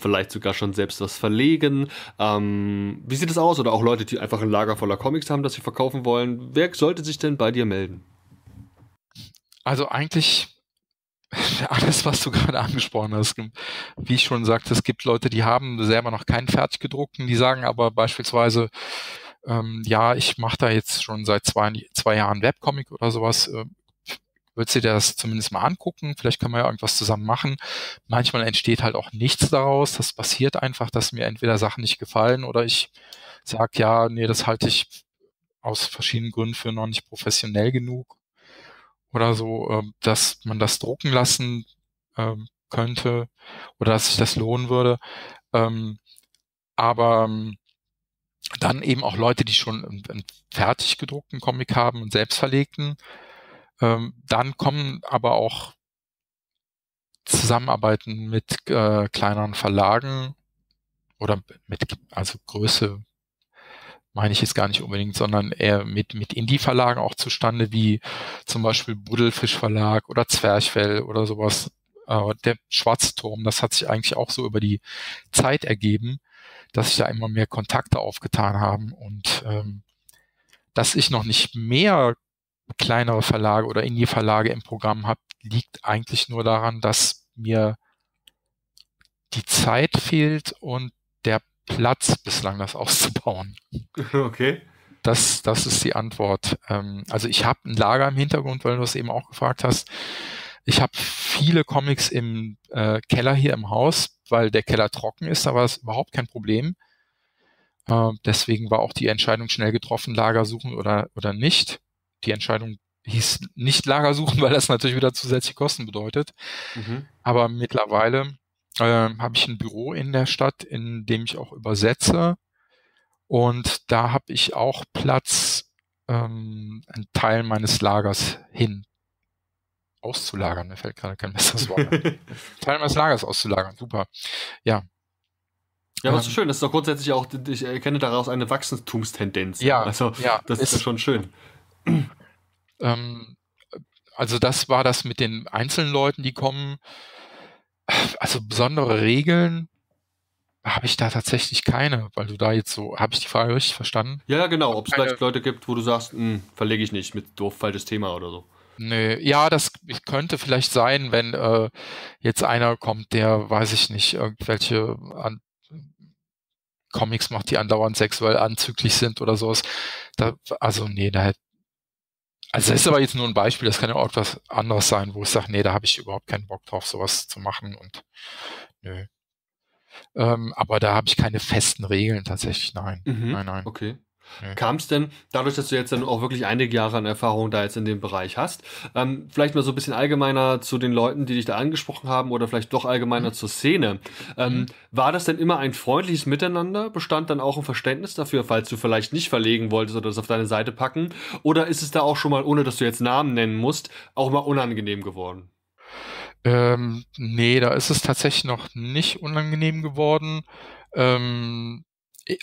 Vielleicht sogar schon selbst was verlegen? Wie sieht es aus? Oder auch Leute, die einfach ein Lager voller Comics haben, das sie verkaufen wollen. Wer sollte sich denn bei dir melden? Also eigentlich alles, was du gerade angesprochen hast. Wie ich schon sagte, es gibt Leute, die haben selber noch keinen fertiggedruckten, die sagen aber beispielsweise, ja, ich mache da jetzt schon seit 2 Jahren Webcomic oder sowas, würdest du dir das zumindest mal angucken, vielleicht kann man ja irgendwas zusammen machen. Manchmal entsteht halt auch nichts daraus, das passiert einfach, dass mir entweder Sachen nicht gefallen oder ich sage, ja, nee, das halte ich aus verschiedenen Gründen für noch nicht professionell genug. Oder so, dass man das drucken lassen könnte oder dass sich das lohnen würde. Aber dann eben auch Leute, die schon einen fertig gedruckten Comic haben und selbst verlegten. Dann kommen aber auch Zusammenarbeiten mit kleineren Verlagen oder also Größe meine ich jetzt gar nicht unbedingt, sondern eher mit Indie-Verlagen auch zustande, wie zum Beispiel Buddelfisch Verlag oder Zwerchfell oder sowas. Der Schwarze Turm, das hat sich eigentlich auch so über die Zeit ergeben, dass sich da immer mehr Kontakte aufgetan haben und dass ich noch nicht mehr kleinere Verlage oder Indie-Verlage im Programm habe, liegt eigentlich nur daran, dass mir die Zeit fehlt und der Platz bislang, das auszubauen. Okay. Das ist die Antwort. Also ich habe ein Lager im Hintergrund, weil du das eben auch gefragt hast. Ich habe viele Comics im Keller hier im Haus, weil der Keller trocken ist, aber das ist überhaupt kein Problem. Deswegen war auch die Entscheidung schnell getroffen, Lager suchen oder nicht. Die Entscheidung hieß nicht Lager suchen, weil das natürlich wieder zusätzliche Kosten bedeutet. Aber mittlerweile habe ich ein Büro in der Stadt, in dem ich auch übersetze. Und da habe ich auch Platz, einen Teil meines Lagers hin auszulagern. Mir fällt gerade kein besseres Wort ein. Teil meines Lagers auszulagern, super. Ja. Ja, aber das ist schön. Das ist doch grundsätzlich auch, ich erkenne daraus eine Wachstumstendenz. Ja, also ja, das ist ja schon schön. Also das war das mit den einzelnen Leuten, die kommen. Also besondere Regeln habe ich da tatsächlich keine, weil du da jetzt so, habe ich die Frage richtig verstanden? Ja, genau. Ob es vielleicht Leute gibt, wo du sagst, verlege ich nicht mit doof, falsches Thema oder so. Nee, ja, das könnte vielleicht sein, wenn jetzt einer kommt, der, weiß ich nicht, irgendwelche Comics macht, die andauernd sexuell anzüglich sind oder sowas. Da, also nee, da hätte. Also das ist aber jetzt nur ein Beispiel, das kann ja auch etwas anderes sein, wo ich sage, nee, da habe ich überhaupt keinen Bock drauf, sowas zu machen und nö. Aber da habe ich keine festen Regeln tatsächlich, nein. Mhm. Nein, nein. Okay. Ja. Kam es denn, dadurch, dass du jetzt dann auch wirklich einige Jahre an Erfahrung da jetzt in dem Bereich hast, vielleicht mal so ein bisschen allgemeiner zu den Leuten, die dich da angesprochen haben oder vielleicht doch allgemeiner zur Szene. War das denn immer ein freundliches Miteinander? Bestand dann auch ein Verständnis dafür, falls du vielleicht nicht verlegen wolltest oder das auf deine Seite packen? Oder ist es da auch schon mal, ohne dass du jetzt Namen nennen musst, auch mal unangenehm geworden? Nee, da ist es tatsächlich noch nicht unangenehm geworden.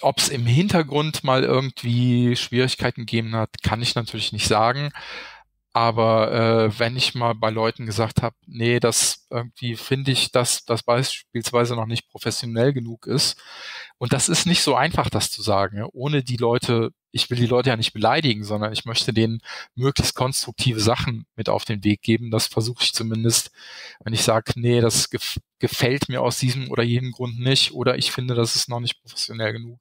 Ob es im Hintergrund mal irgendwie Schwierigkeiten gegeben hat, kann ich natürlich nicht sagen. Aber wenn ich mal bei Leuten gesagt habe, nee, das irgendwie finde ich, dass das beispielsweise noch nicht professionell genug ist. Und das ist nicht so einfach, das zu sagen. Ja? Ohne die Leute, ich will die Leute ja nicht beleidigen, sondern ich möchte denen möglichst konstruktive Sachen mit auf den Weg geben. Das versuche ich zumindest, wenn ich sage, nee, das gefällt mir aus diesem oder jedem Grund nicht oder ich finde, das ist noch nicht professionell genug.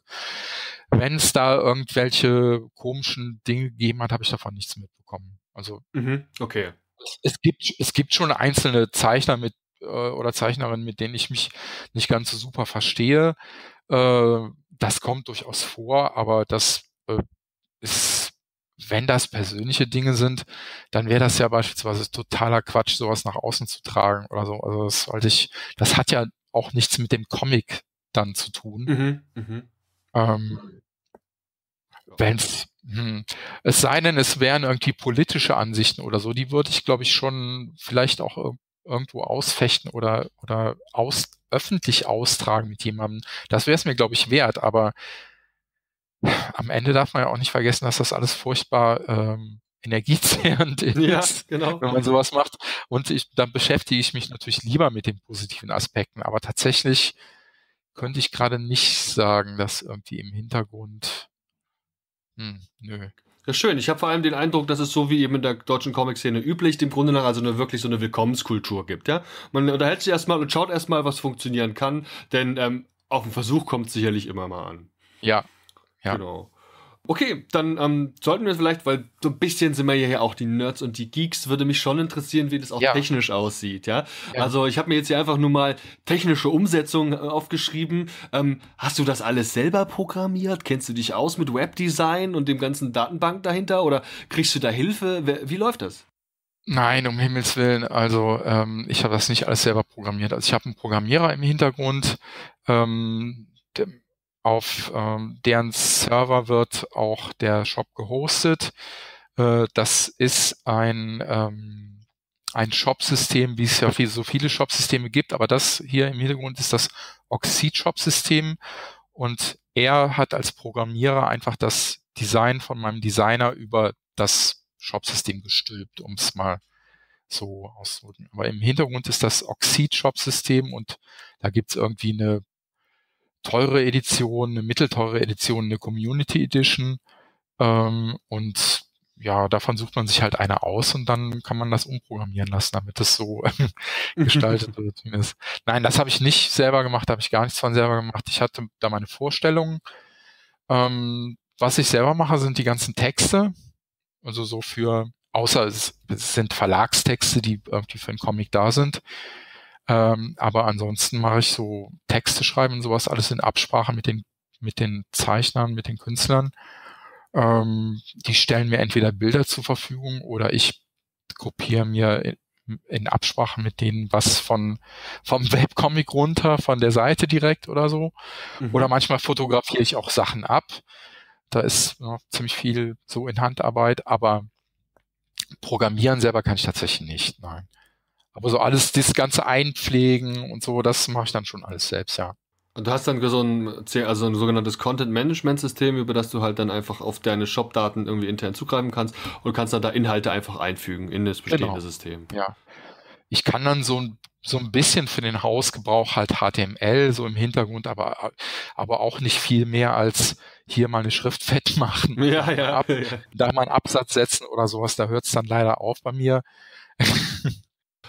Wenn es da irgendwelche komischen Dinge gegeben hat, habe ich davon nichts mitbekommen. Also, okay. Es gibt schon einzelne Zeichner mit oder Zeichnerinnen, mit denen ich mich nicht ganz so super verstehe. Das kommt durchaus vor, aber das ist, wenn das persönliche Dinge sind, dann wäre das ja beispielsweise totaler Quatsch, sowas nach außen zu tragen oder so. Also das wollte ich, das hat ja auch nichts mit dem Comic dann zu tun. Wenn's, es sei denn, es wären irgendwie politische Ansichten oder so, die würde ich, glaube ich, schon vielleicht auch irgendwo ausfechten oder öffentlich austragen mit jemandem. Das wäre es mir, glaube ich, wert, aber am Ende darf man ja auch nicht vergessen, dass das alles furchtbar energiezehrend ist, ja, genau, wenn man sowas macht. Und dann beschäftige ich mich natürlich lieber mit den positiven Aspekten, aber tatsächlich könnte ich gerade nicht sagen, dass irgendwie im Hintergrund... Nö. Ja, schön. Ich habe vor allem den Eindruck, dass es so wie eben in der deutschen Comic-Szene üblich, dem Grunde nach also wirklich so eine Willkommenskultur gibt. Ja? Man unterhält sich erstmal und schaut erstmal, was funktionieren kann, denn auf den Versuch kommt es sicherlich immer mal an. Ja, ja. Genau. Okay, dann sollten wir vielleicht, weil so ein bisschen sind wir ja hier auch die Nerds und die Geeks, würde mich schon interessieren, wie das auch technisch aussieht, ja? Also ich habe mir jetzt hier einfach nur mal technische Umsetzungen aufgeschrieben. Hast du das alles selber programmiert? Kennst du dich aus mit Webdesign und dem ganzen Datenbank dahinter? Oder kriegst du da Hilfe? Wie läuft das? Nein, um Himmels Willen. Also ich habe das nicht alles selber programmiert. Also ich habe einen Programmierer im Hintergrund, auf deren Server wird auch der Shop gehostet. Das ist ein Shop-System, wie es ja so viele Shop-Systeme gibt, aber das hier im Hintergrund ist das Oxid-Shop-System und er hat als Programmierer einfach das Design von meinem Designer über das Shop-System gestülpt, um es mal so auszudrücken. Aber im Hintergrund ist das Oxid-Shop-System und da gibt es irgendwie eine teure Edition, eine mittelteure Edition, eine Community Edition und ja, davon sucht man sich halt eine aus und dann kann man das umprogrammieren lassen, damit das so gestaltet wird. Nein, das habe ich nicht selber gemacht, da habe ich gar nichts von selber gemacht. Ich hatte da meine Vorstellungen. Was ich selber mache, sind die ganzen Texte, also so für, außer es sind Verlagstexte, die irgendwie für einen Comic da sind. Aber ansonsten mache ich so Texte schreiben und sowas, alles in Absprache mit den Zeichnern, mit den Künstlern. Die stellen mir entweder Bilder zur Verfügung oder ich kopiere mir in Absprache mit denen was vom Webcomic runter, von der Seite direkt oder so. Mhm. Oder manchmal fotografiere ich auch Sachen ab. Da ist ziemlich viel so in Handarbeit, aber programmieren selber kann ich tatsächlich nicht, nein. Aber so alles, das ganze Einpflegen und so, das mache ich dann schon alles selbst, ja. Und du hast dann so ein sogenanntes Content-Management-System, über das du halt dann einfach auf deine Shop-Daten irgendwie intern zugreifen kannst und kannst dann da Inhalte einfach einfügen in das bestehende System. Ja. Ich kann dann so ein bisschen für den Hausgebrauch halt HTML so im Hintergrund, aber auch nicht viel mehr als hier mal eine Schrift fett machen, da mal einen Absatz setzen oder sowas. Da hört es dann leider auf bei mir.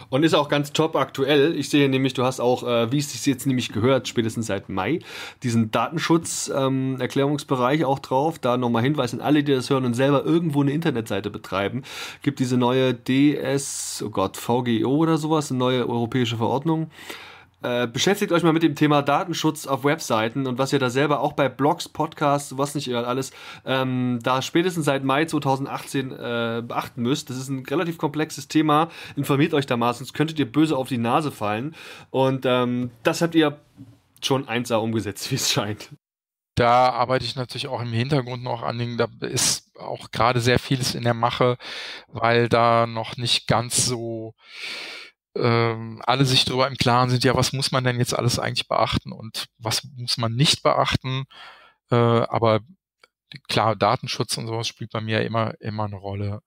Und ist auch ganz top aktuell. Ich sehe nämlich, du hast auch, wie es sich jetzt nämlich gehört, spätestens seit Mai, diesen Datenschutz-Erklärungsbereich auch drauf. Da nochmal Hinweis an alle, die das hören und selber irgendwo eine Internetseite betreiben. Gibt diese neue VGO oder sowas, eine neue europäische Verordnung. Beschäftigt euch mal mit dem Thema Datenschutz auf Webseiten und was ihr da selber auch bei Blogs, Podcasts, was nicht alles, da spätestens seit Mai 2018 beachten müsst. Das ist ein relativ komplexes Thema. Informiert euch da mal, sonst könntet ihr böse auf die Nase fallen. Und das habt ihr schon 1A umgesetzt, wie es scheint. Da arbeite ich natürlich auch im Hintergrund noch an Dingen, da ist auch gerade sehr vieles in der Mache, weil da noch nicht ganz so alle sich darüber im Klaren sind, ja, was muss man denn jetzt alles eigentlich beachten und was muss man nicht beachten, aber klar, Datenschutz und sowas spielt bei mir immer eine Rolle.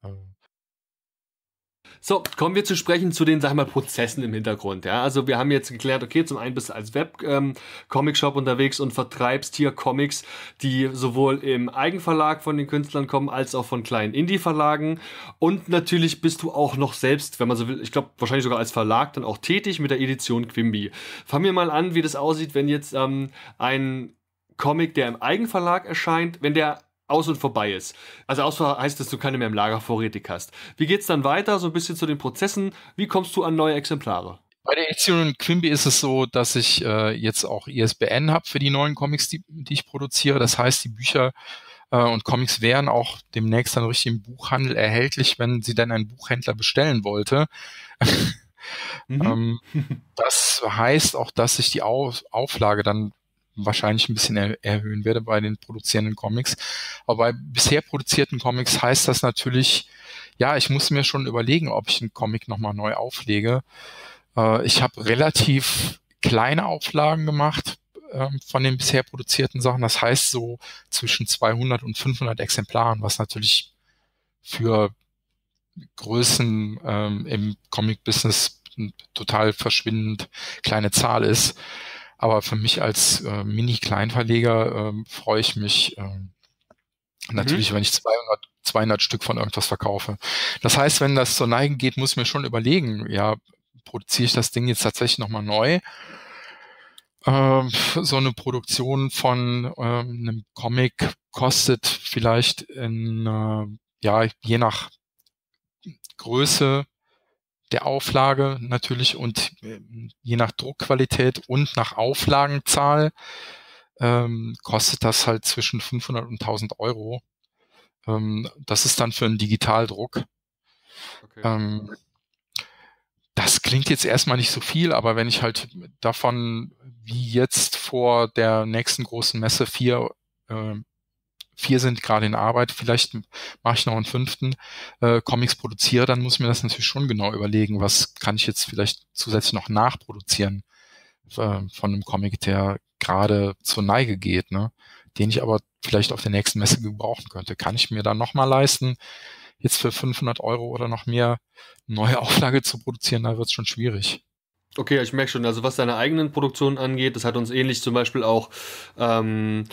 So, kommen wir zu sprechen zu den, Prozessen im Hintergrund. Ja? Also wir haben jetzt geklärt, okay, zum einen bist du als Web-Comic-Shop unterwegs und vertreibst hier Comics, die sowohl im Eigenverlag von den Künstlern kommen, als auch von kleinen Indie-Verlagen. Und natürlich bist du auch noch selbst, wenn man so will, ich glaube wahrscheinlich sogar als Verlag dann auch tätig mit der Edition Kwimbi. Fangen wir mal an, wie das aussieht, wenn jetzt ein Comic, der im Eigenverlag erscheint, wenn der aus und vorbei ist. Also aus heißt, dass du keine mehr im Lager vorrätig hast. Wie geht's dann weiter? So ein bisschen zu den Prozessen. Wie kommst du an neue Exemplare? Bei der Edition Kwimbi ist es so, dass ich jetzt auch ISBN habe für die neuen Comics, die ich produziere. Das heißt, die Bücher und Comics wären auch demnächst dann richtig im Buchhandel erhältlich, wenn sie dann ein Buchhändler bestellen wollte. Mhm. Das heißt auch, dass ich die Auflage dann wahrscheinlich ein bisschen erhöhen werde bei den produzierenden Comics. Aber bei bisher produzierten Comics heißt das natürlich, ja, ich muss mir schon überlegen, ob ich einen Comic nochmal neu auflege. Ich habe relativ kleine Auflagen gemacht von den bisher produzierten Sachen. Das heißt so zwischen 200 und 500 Exemplaren, was natürlich für Größen im Comic-Business total verschwindend kleine Zahl ist. Aber für mich als Mini-Kleinverleger freue ich mich natürlich, wenn ich 200 Stück von irgendwas verkaufe. Das heißt, wenn das zur Neige geht, muss ich mir schon überlegen, ja, produziere ich das Ding jetzt tatsächlich nochmal neu? So eine Produktion von einem Comic kostet vielleicht in, je nach Größe der Auflage natürlich und je nach Druckqualität und nach Auflagenzahl kostet das halt zwischen 500 und 1000 Euro. Das ist dann für einen Digitaldruck. Okay. Das klingt jetzt erstmal nicht so viel, aber wenn ich halt davon wie jetzt vor der nächsten großen Messe vier sind gerade in Arbeit, vielleicht mache ich noch einen fünften, Comics produziere, dann muss ich mir das natürlich schon genau überlegen, was kann ich jetzt vielleicht zusätzlich noch nachproduzieren von einem Comic, der gerade zur Neige geht, ne? Den ich aber vielleicht auf der nächsten Messe gebrauchen könnte. Kann ich mir dann nochmal leisten, jetzt für 500 Euro oder noch mehr eine neue Auflage zu produzieren? Da wird es schon schwierig. Okay, ich merke schon, also was deine eigenen Produktionen angeht, das hat uns ähnlich zum Beispiel auch von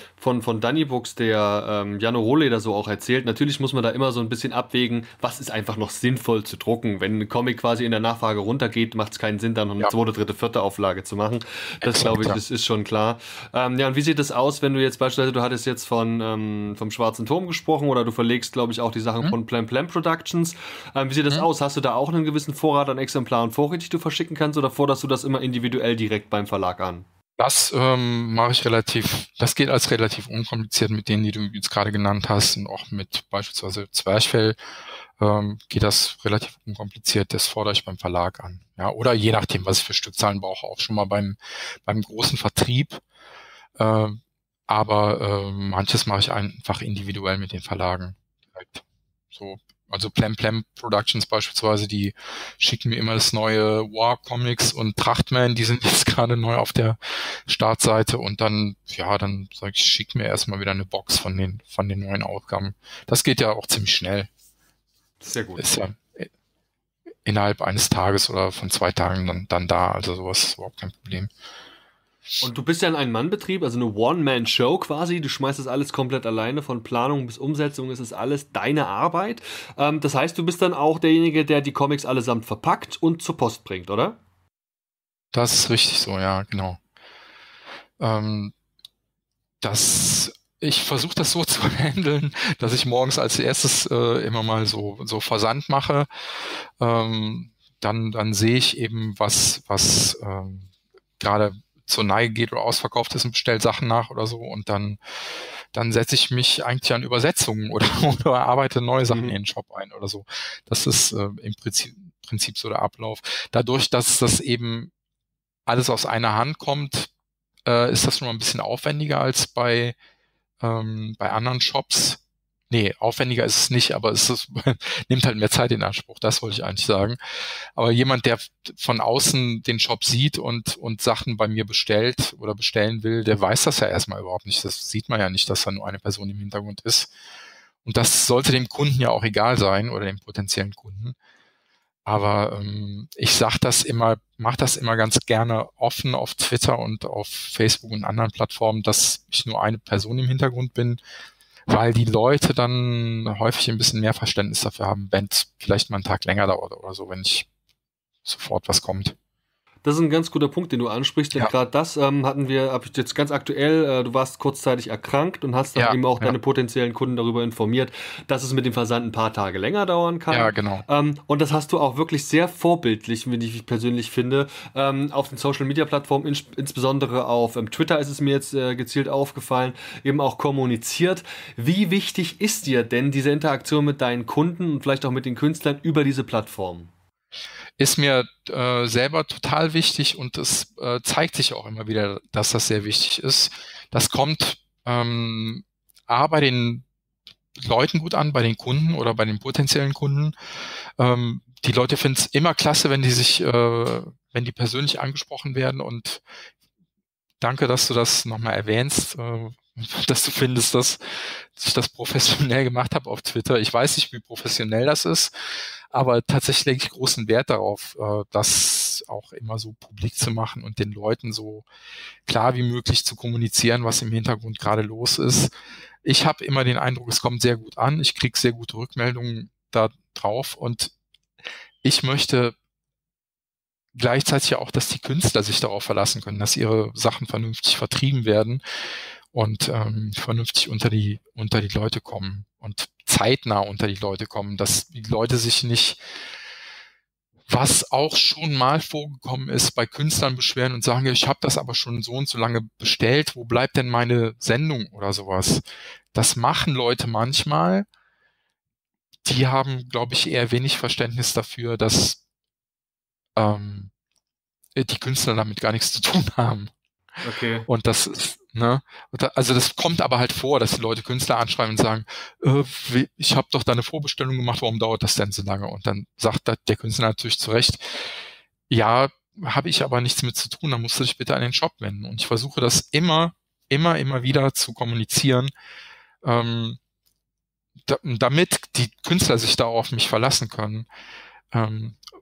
Danny Books, der Jano Rohleder so auch erzählt. Natürlich muss man da immer so ein bisschen abwägen, was ist einfach noch sinnvoll zu drucken. Wenn ein Comic quasi in der Nachfrage runtergeht, macht es keinen Sinn, dann noch eine zweite, dritte, vierte Auflage zu machen. Das glaube ich, das ist schon klar. Ja, und wie sieht das aus, wenn du jetzt beispielsweise, du hattest jetzt vom Schwarzen Turm gesprochen oder du verlegst, glaube ich, auch die Sachen von Plan Plan Productions. Wie sieht das aus? Hast du da auch einen gewissen Vorrat an Exemplaren vorrätig, die du verschicken kannst oder forderst du das immer individuell direkt beim Verlag an? Das mache ich das geht als relativ unkompliziert mit denen, die du jetzt gerade genannt hast und auch mit beispielsweise Zwerchfell. geht das relativ unkompliziert. Das fordere ich beim Verlag an. Ja, oder je nachdem, was ich für Stückzahlen brauche, auch schon mal beim großen Vertrieb. Aber manches mache ich einfach individuell mit den Verlagen direkt. So, also Plan Plan Productions beispielsweise, die schicken mir immer das neue War Comics und Trachtman, die sind jetzt gerade neu auf der Startseite, und dann, ja, dann sage ich, schick mir erstmal wieder eine Box von den neuen Ausgaben. Das geht ja auch ziemlich schnell. Sehr gut. Ist ja innerhalb eines Tages oder von 2 Tagen dann da, also sowas ist überhaupt kein Problem. Und du bist ja in einem Mannbetrieb, also eine One-Man-Show quasi, du schmeißt das alles komplett alleine, von Planung bis Umsetzung, es ist alles deine Arbeit. Das heißt, du bist dann auch derjenige, der die Comics allesamt verpackt und zur Post bringt, oder? Das ist richtig so, ja, genau. Ich versuche das so zu handeln, dass ich morgens als erstes immer mal so Versand mache. Dann sehe ich eben, was gerade zur Neige geht oder ausverkauft ist, und bestellt Sachen nach oder so, und dann setze ich mich eigentlich an Übersetzungen oder arbeite neue Sachen in den Shop ein oder so. Das ist im Prinzip so der Ablauf. Dadurch, dass das eben alles aus einer Hand kommt, ist das schon mal ein bisschen aufwendiger als bei anderen Shops. Nee, aufwendiger ist es nicht, aber es nimmt halt mehr Zeit in Anspruch, das wollte ich eigentlich sagen. Aber jemand, der von außen den Shop sieht und Sachen bei mir bestellt oder bestellen will, der weiß das ja erstmal überhaupt nicht. Das sieht man ja nicht, dass da nur eine Person im Hintergrund ist. Und das sollte dem Kunden ja auch egal sein oder dem potenziellen Kunden. Aber ich mache das immer ganz gerne offen auf Twitter und auf Facebook und anderen Plattformen, dass ich nur eine Person im Hintergrund bin, weil die Leute dann häufig ein bisschen mehr Verständnis dafür haben, wenn es vielleicht mal einen Tag länger dauert oder so, wenn nicht sofort was kommt. Das ist ein ganz guter Punkt, den du ansprichst, denn ja, gerade das habe ich jetzt ganz aktuell, du warst kurzzeitig erkrankt und hast dann eben auch deine potenziellen Kunden darüber informiert, dass es mit dem Versand ein paar Tage länger dauern kann. Ja, genau. Und das hast du auch wirklich sehr vorbildlich, wie ich persönlich finde, auf den Social-Media-Plattformen, insbesondere auf Twitter ist es mir jetzt gezielt aufgefallen, eben auch kommuniziert. Wie wichtig ist dir denn diese Interaktion mit deinen Kunden und vielleicht auch mit den Künstlern über diese Plattformen? Ist mir selber total wichtig, und es zeigt sich auch immer wieder, dass das sehr wichtig ist. Das kommt bei den Leuten gut an, bei den Kunden oder bei den potenziellen Kunden. Die Leute finden es immer klasse, wenn die wenn die persönlich angesprochen werden, und danke, dass du das nochmal erwähnst, dass du findest, dass ich das professionell gemacht habe auf Twitter. Ich weiß nicht, wie professionell das ist, aber tatsächlich lege ich großen Wert darauf, das auch immer so publik zu machen und den Leuten so klar wie möglich zu kommunizieren, was im Hintergrund gerade los ist. Ich habe immer den Eindruck, es kommt sehr gut an. Ich kriege sehr gute Rückmeldungen da drauf, und ich möchte gleichzeitig auch, dass die Künstler sich darauf verlassen können, dass ihre Sachen vernünftig vertrieben werden und vernünftig unter die Leute kommen und zeitnah unter die Leute kommen, dass die Leute sich nicht, was auch schon mal vorgekommen ist, bei Künstlern beschweren und sagen, ich habe das aber schon so und so lange bestellt, wo bleibt denn meine Sendung oder sowas. Das machen Leute manchmal, die haben, glaube ich, eher wenig Verständnis dafür, dass die Künstler damit gar nichts zu tun haben. Okay. Und das ist, ne? Also das kommt aber halt vor, dass die Leute Künstler anschreiben und sagen, ich habe doch da eine Vorbestellung gemacht, warum dauert das denn so lange? Und dann sagt der Künstler natürlich zu Recht, ja, habe ich aber nichts mit zu tun, dann musst du dich bitte an den Shop wenden. Und ich versuche das immer wieder zu kommunizieren, damit die Künstler sich da auf mich verlassen können.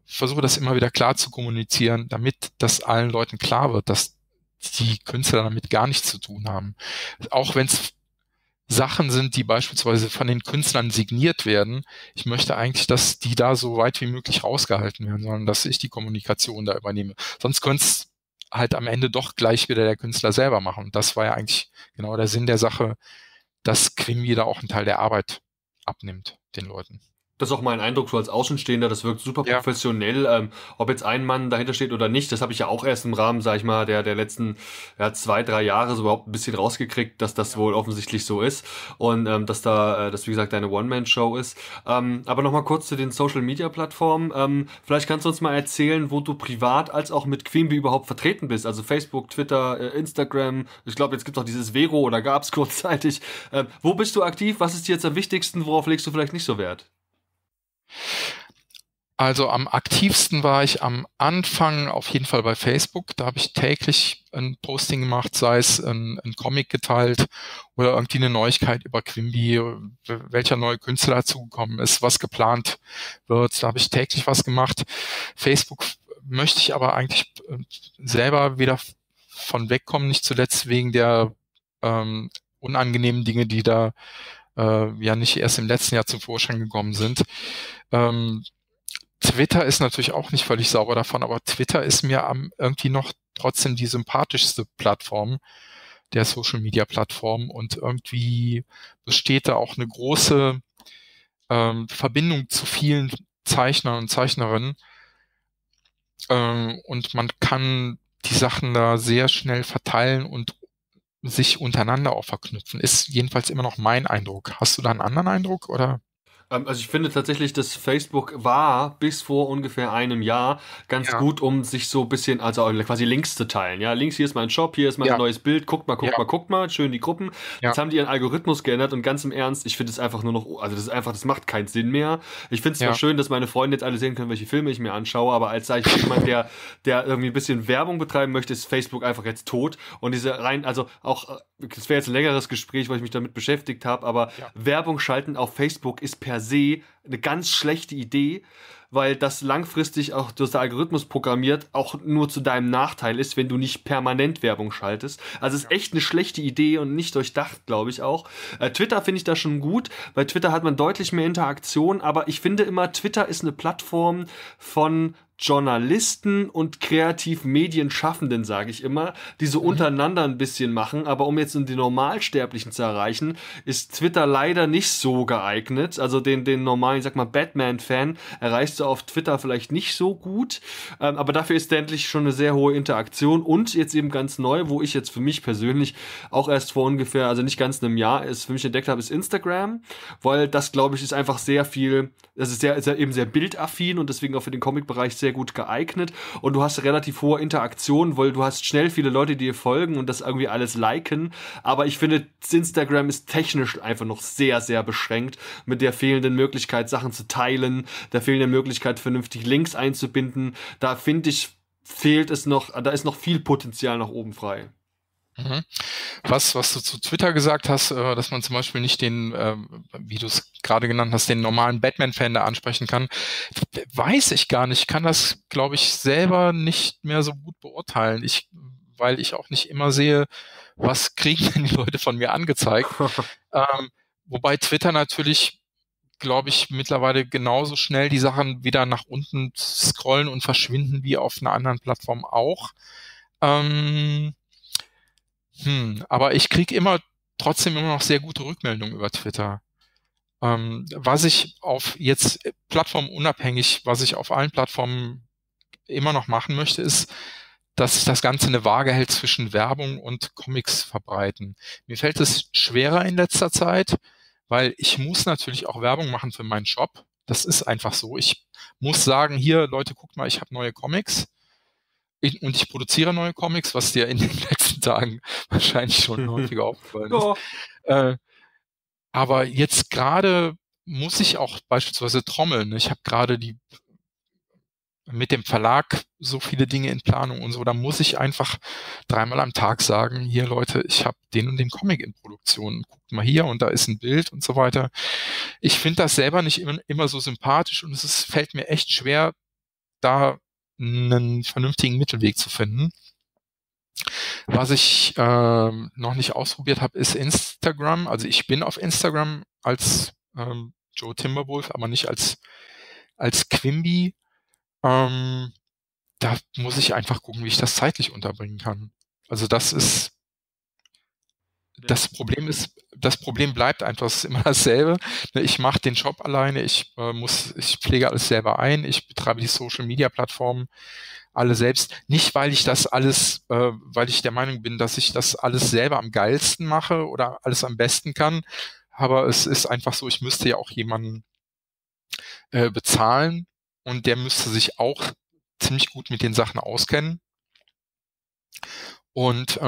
Versuche das immer wieder klar zu kommunizieren, damit das allen Leuten klar wird, dass die Künstler damit gar nichts zu tun haben. Auch wenn es Sachen sind, die beispielsweise von den Künstlern signiert werden, ich möchte eigentlich, dass die da so weit wie möglich rausgehalten werden, sondern dass ich die Kommunikation da übernehme. Sonst könnte es halt am Ende doch gleich wieder der Künstler selber machen. Und das war ja eigentlich genau der Sinn der Sache, dass Kwimbi da auch einen Teil der Arbeit abnimmt den Leuten. Das ist auch mein Eindruck, so als Außenstehender, das wirkt super professionell. Ja. Ob jetzt ein Mann dahinter steht oder nicht, das habe ich ja auch erst im Rahmen, sag ich mal, der letzten 2-3 Jahre so überhaupt ein bisschen rausgekriegt, dass das wohl offensichtlich so ist und dass da, wie gesagt, eine One-Man-Show ist. Aber nochmal kurz zu den Social-Media-Plattformen. Vielleicht kannst du uns mal erzählen, wo du privat als auch mit Kwimbi überhaupt vertreten bist. Also Facebook, Twitter, Instagram. Ich glaube, jetzt gibt es auch dieses Vero oder gab es kurzzeitig. Wo bist du aktiv? Was ist dir jetzt am wichtigsten? Worauf legst du vielleicht nicht so Wert? Also am aktivsten war ich am Anfang auf jeden Fall bei Facebook. Da habe ich täglich ein Posting gemacht, sei es ein Comic geteilt oder irgendwie eine Neuigkeit über Kwimbi, welcher neue Künstler dazugekommen ist, was geplant wird. Da habe ich täglich was gemacht. Facebook möchte ich aber eigentlich selber wieder von wegkommen, nicht zuletzt wegen der unangenehmen Dinge, die da ja nicht erst im letzten Jahr zum Vorschein gekommen sind. Twitter ist natürlich auch nicht völlig sauber davon, aber Twitter ist mir irgendwie noch trotzdem die sympathischste Plattform der Social-Media-Plattform und irgendwie besteht da auch eine große Verbindung zu vielen Zeichnern und Zeichnerinnen und man kann die Sachen da sehr schnell verteilen und sich untereinander auch verknüpfen. Ist jedenfalls immer noch mein Eindruck. Hast du da einen anderen Eindruck, oder? Also ich finde tatsächlich, dass Facebook war bis vor ungefähr einem Jahr ganz gut, um sich so ein bisschen, also quasi Links zu teilen. Ja, Links, hier ist mein Shop, hier ist mein neues Bild, guckt mal, schön die Gruppen. Ja. Jetzt haben die ihren Algorithmus geändert und ganz im Ernst, ich finde es einfach nur noch, also das ist einfach, das macht keinen Sinn mehr. Ich finde es zwar schön, dass meine Freunde jetzt alle sehen können, welche Filme ich mir anschaue, aber als sage ich jemand, der irgendwie ein bisschen Werbung betreiben möchte, ist Facebook einfach jetzt tot. Und diese rein, also auch, das wäre jetzt ein längeres Gespräch, weil ich mich damit beschäftigt habe, aber Werbung schalten auf Facebook ist per se eine ganz schlechte Idee, weil das langfristig auch durch den Algorithmus programmiert auch nur zu deinem Nachteil ist, wenn du nicht permanent Werbung schaltest. Also es ist echt eine schlechte Idee und nicht durchdacht, glaube ich auch. Twitter finde ich da schon gut. Bei Twitter hat man deutlich mehr Interaktion, aber ich finde immer, Twitter ist eine Plattform von Journalisten und Kreativmedienschaffenden, sage ich immer, die so untereinander ein bisschen machen, aber um jetzt die Normalsterblichen zu erreichen, ist Twitter leider nicht so geeignet. Also den normalen, ich sag mal, Batman-Fan erreichst du auf Twitter vielleicht nicht so gut, aber dafür ist endlich schon eine sehr hohe Interaktion und jetzt eben ganz neu, wo ich jetzt für mich persönlich auch erst vor ungefähr, also nicht ganz einem Jahr, es für mich entdeckt habe, ist Instagram, weil das, glaube ich, ist einfach sehr viel, das ist eben sehr bildaffin und deswegen auch für den Comic-Bereich sehr gut geeignet und du hast relativ hohe Interaktion, weil du hast schnell viele Leute, die dir folgen und das irgendwie alles liken, aber ich finde, Instagram ist technisch einfach noch sehr, sehr beschränkt mit der fehlenden Möglichkeit, Sachen zu teilen, der fehlenden Möglichkeit, vernünftig Links einzubinden. Da finde ich, fehlt es noch, da ist noch viel Potenzial nach oben frei. Was du zu Twitter gesagt hast, dass man zum Beispiel nicht den, wie du es gerade genannt hast, den normalen Batman-Fan da ansprechen kann, weiß ich gar nicht. Ich kann das, glaube ich, selber nicht mehr so gut beurteilen, weil ich auch nicht immer sehe, was kriegen denn die Leute von mir angezeigt. Wobei Twitter natürlich, glaube ich, mittlerweile genauso schnell die Sachen wieder nach unten scrollen und verschwinden wie auf einer anderen Plattform auch. Aber ich kriege trotzdem immer noch sehr gute Rückmeldungen über Twitter. Was ich auf jetzt plattformunabhängig, was ich auf allen Plattformen immer noch machen möchte, ist, dass sich das Ganze eine Waage hält zwischen Werbung und Comics verbreiten. Mir fällt es schwerer in letzter Zeit, weil ich muss natürlich auch Werbung machen für meinen Shop. Das ist einfach so. Ich muss sagen, hier, Leute, guckt mal, ich habe neue Comics und ich produziere neue Comics, was dir in den letzten Tagen wahrscheinlich schon häufiger aufgefallen ist. Aber jetzt gerade muss ich auch beispielsweise trommeln. Ich habe gerade mit dem Verlag so viele Dinge in Planung und so, da muss ich einfach 3-mal am Tag sagen, hier Leute, ich habe den und den Comic in Produktion, guckt mal hier und da ist ein Bild und so weiter. Ich finde das selber nicht immer so sympathisch und fällt mir echt schwer, da einen vernünftigen Mittelweg zu finden. Was ich noch nicht ausprobiert habe, ist Instagram. Also ich bin auf Instagram als Joe Timberwolf, aber nicht als Kwimbi. Da muss ich einfach gucken, wie ich das zeitlich unterbringen kann. Also das ist Das Problem bleibt einfach, es ist immer dasselbe. Ich mache den Shop alleine, ich pflege alles selber ein, ich betreibe die Social-Media-Plattformen alle selbst. Nicht, weil ich das alles, weil ich der Meinung bin, dass ich das alles selber am geilsten mache oder alles am besten kann, aber es ist einfach so, ich müsste ja auch jemanden bezahlen und der müsste sich auch ziemlich gut mit den Sachen auskennen. Und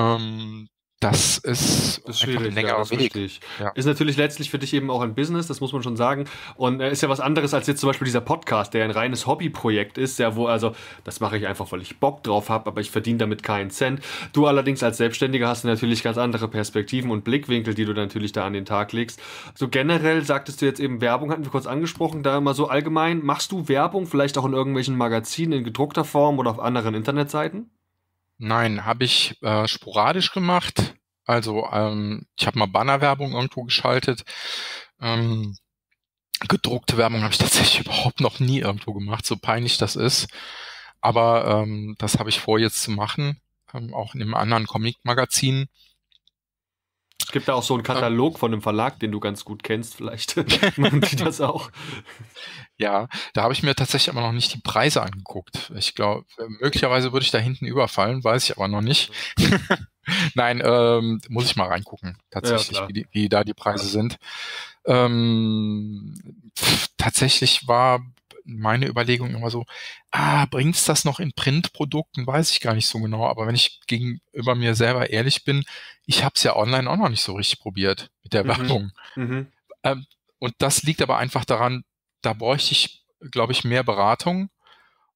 das ist schwierig, ein längerer Weg. Ja. Ist natürlich letztlich für dich eben auch ein Business, das muss man schon sagen. Und ist ja was anderes als jetzt zum Beispiel dieser Podcast, der ein reines Hobbyprojekt ist, ja, wo, also das mache ich einfach, weil ich Bock drauf habe, aber ich verdiene damit keinen Cent. Du allerdings als Selbstständiger hast natürlich ganz andere Perspektiven und Blickwinkel, die du natürlich da an den Tag legst. So generell, sagtest du jetzt eben, Werbung hatten wir kurz angesprochen, da mal so allgemein, machst du Werbung vielleicht auch in irgendwelchen Magazinen in gedruckter Form oder auf anderen Internetseiten? Nein, habe ich sporadisch gemacht. Also ich habe mal Bannerwerbung irgendwo geschaltet. Gedruckte Werbung habe ich tatsächlich überhaupt noch nie irgendwo gemacht, so peinlich das ist. Aber das habe ich vor, jetzt zu machen, auch in einem anderen Comic-Magazin. Es gibt da auch so einen Katalog von einem Verlag, den du ganz gut kennst, vielleicht machen die das auch. Ja, da habe ich mir tatsächlich aber noch nicht die Preise angeguckt. Ich glaube, möglicherweise würde ich da hinten überfallen, weiß ich aber noch nicht. Nein, muss ich mal reingucken, tatsächlich, ja, wie da die Preise sind. Tatsächlich war meine Überlegung immer so, bringt's das noch in Printprodukten, weiß ich gar nicht so genau, aber wenn ich gegenüber mir selber ehrlich bin, ich habe es ja online auch noch nicht so richtig probiert mit der Werbung. Mhm. Und das liegt aber einfach daran, da bräuchte ich, glaube ich, mehr Beratung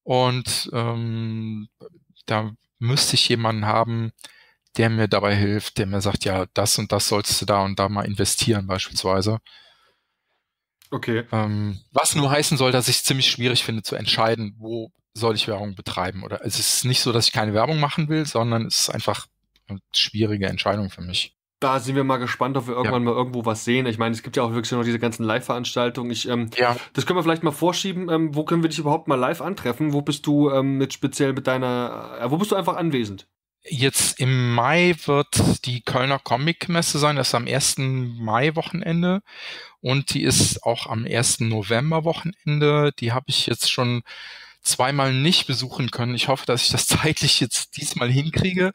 und da müsste ich jemanden haben, der mir dabei hilft, der mir sagt, ja, das und das sollst du da und da mal investieren beispielsweise. Okay. Was nur heißen soll, dass ich es ziemlich schwierig finde zu entscheiden, wo soll ich Werbung betreiben. Oder es ist nicht so, dass ich keine Werbung machen will, sondern es ist einfach eine schwierige Entscheidung für mich. Da sind wir mal gespannt, ob wir irgendwann mal irgendwo was sehen. Ich meine, es gibt ja auch wirklich noch diese ganzen Live-Veranstaltungen. Das können wir vielleicht mal vorschieben. Wo können wir dich überhaupt mal live antreffen? Wo bist du wo bist du einfach anwesend? Jetzt im Mai wird die Kölner Comic-Messe sein, das ist am 1. Mai-Wochenende und die ist auch am 1. November-Wochenende, die habe ich jetzt schon zweimal nicht besuchen können. Ich hoffe, dass ich das zeitlich jetzt diesmal hinkriege.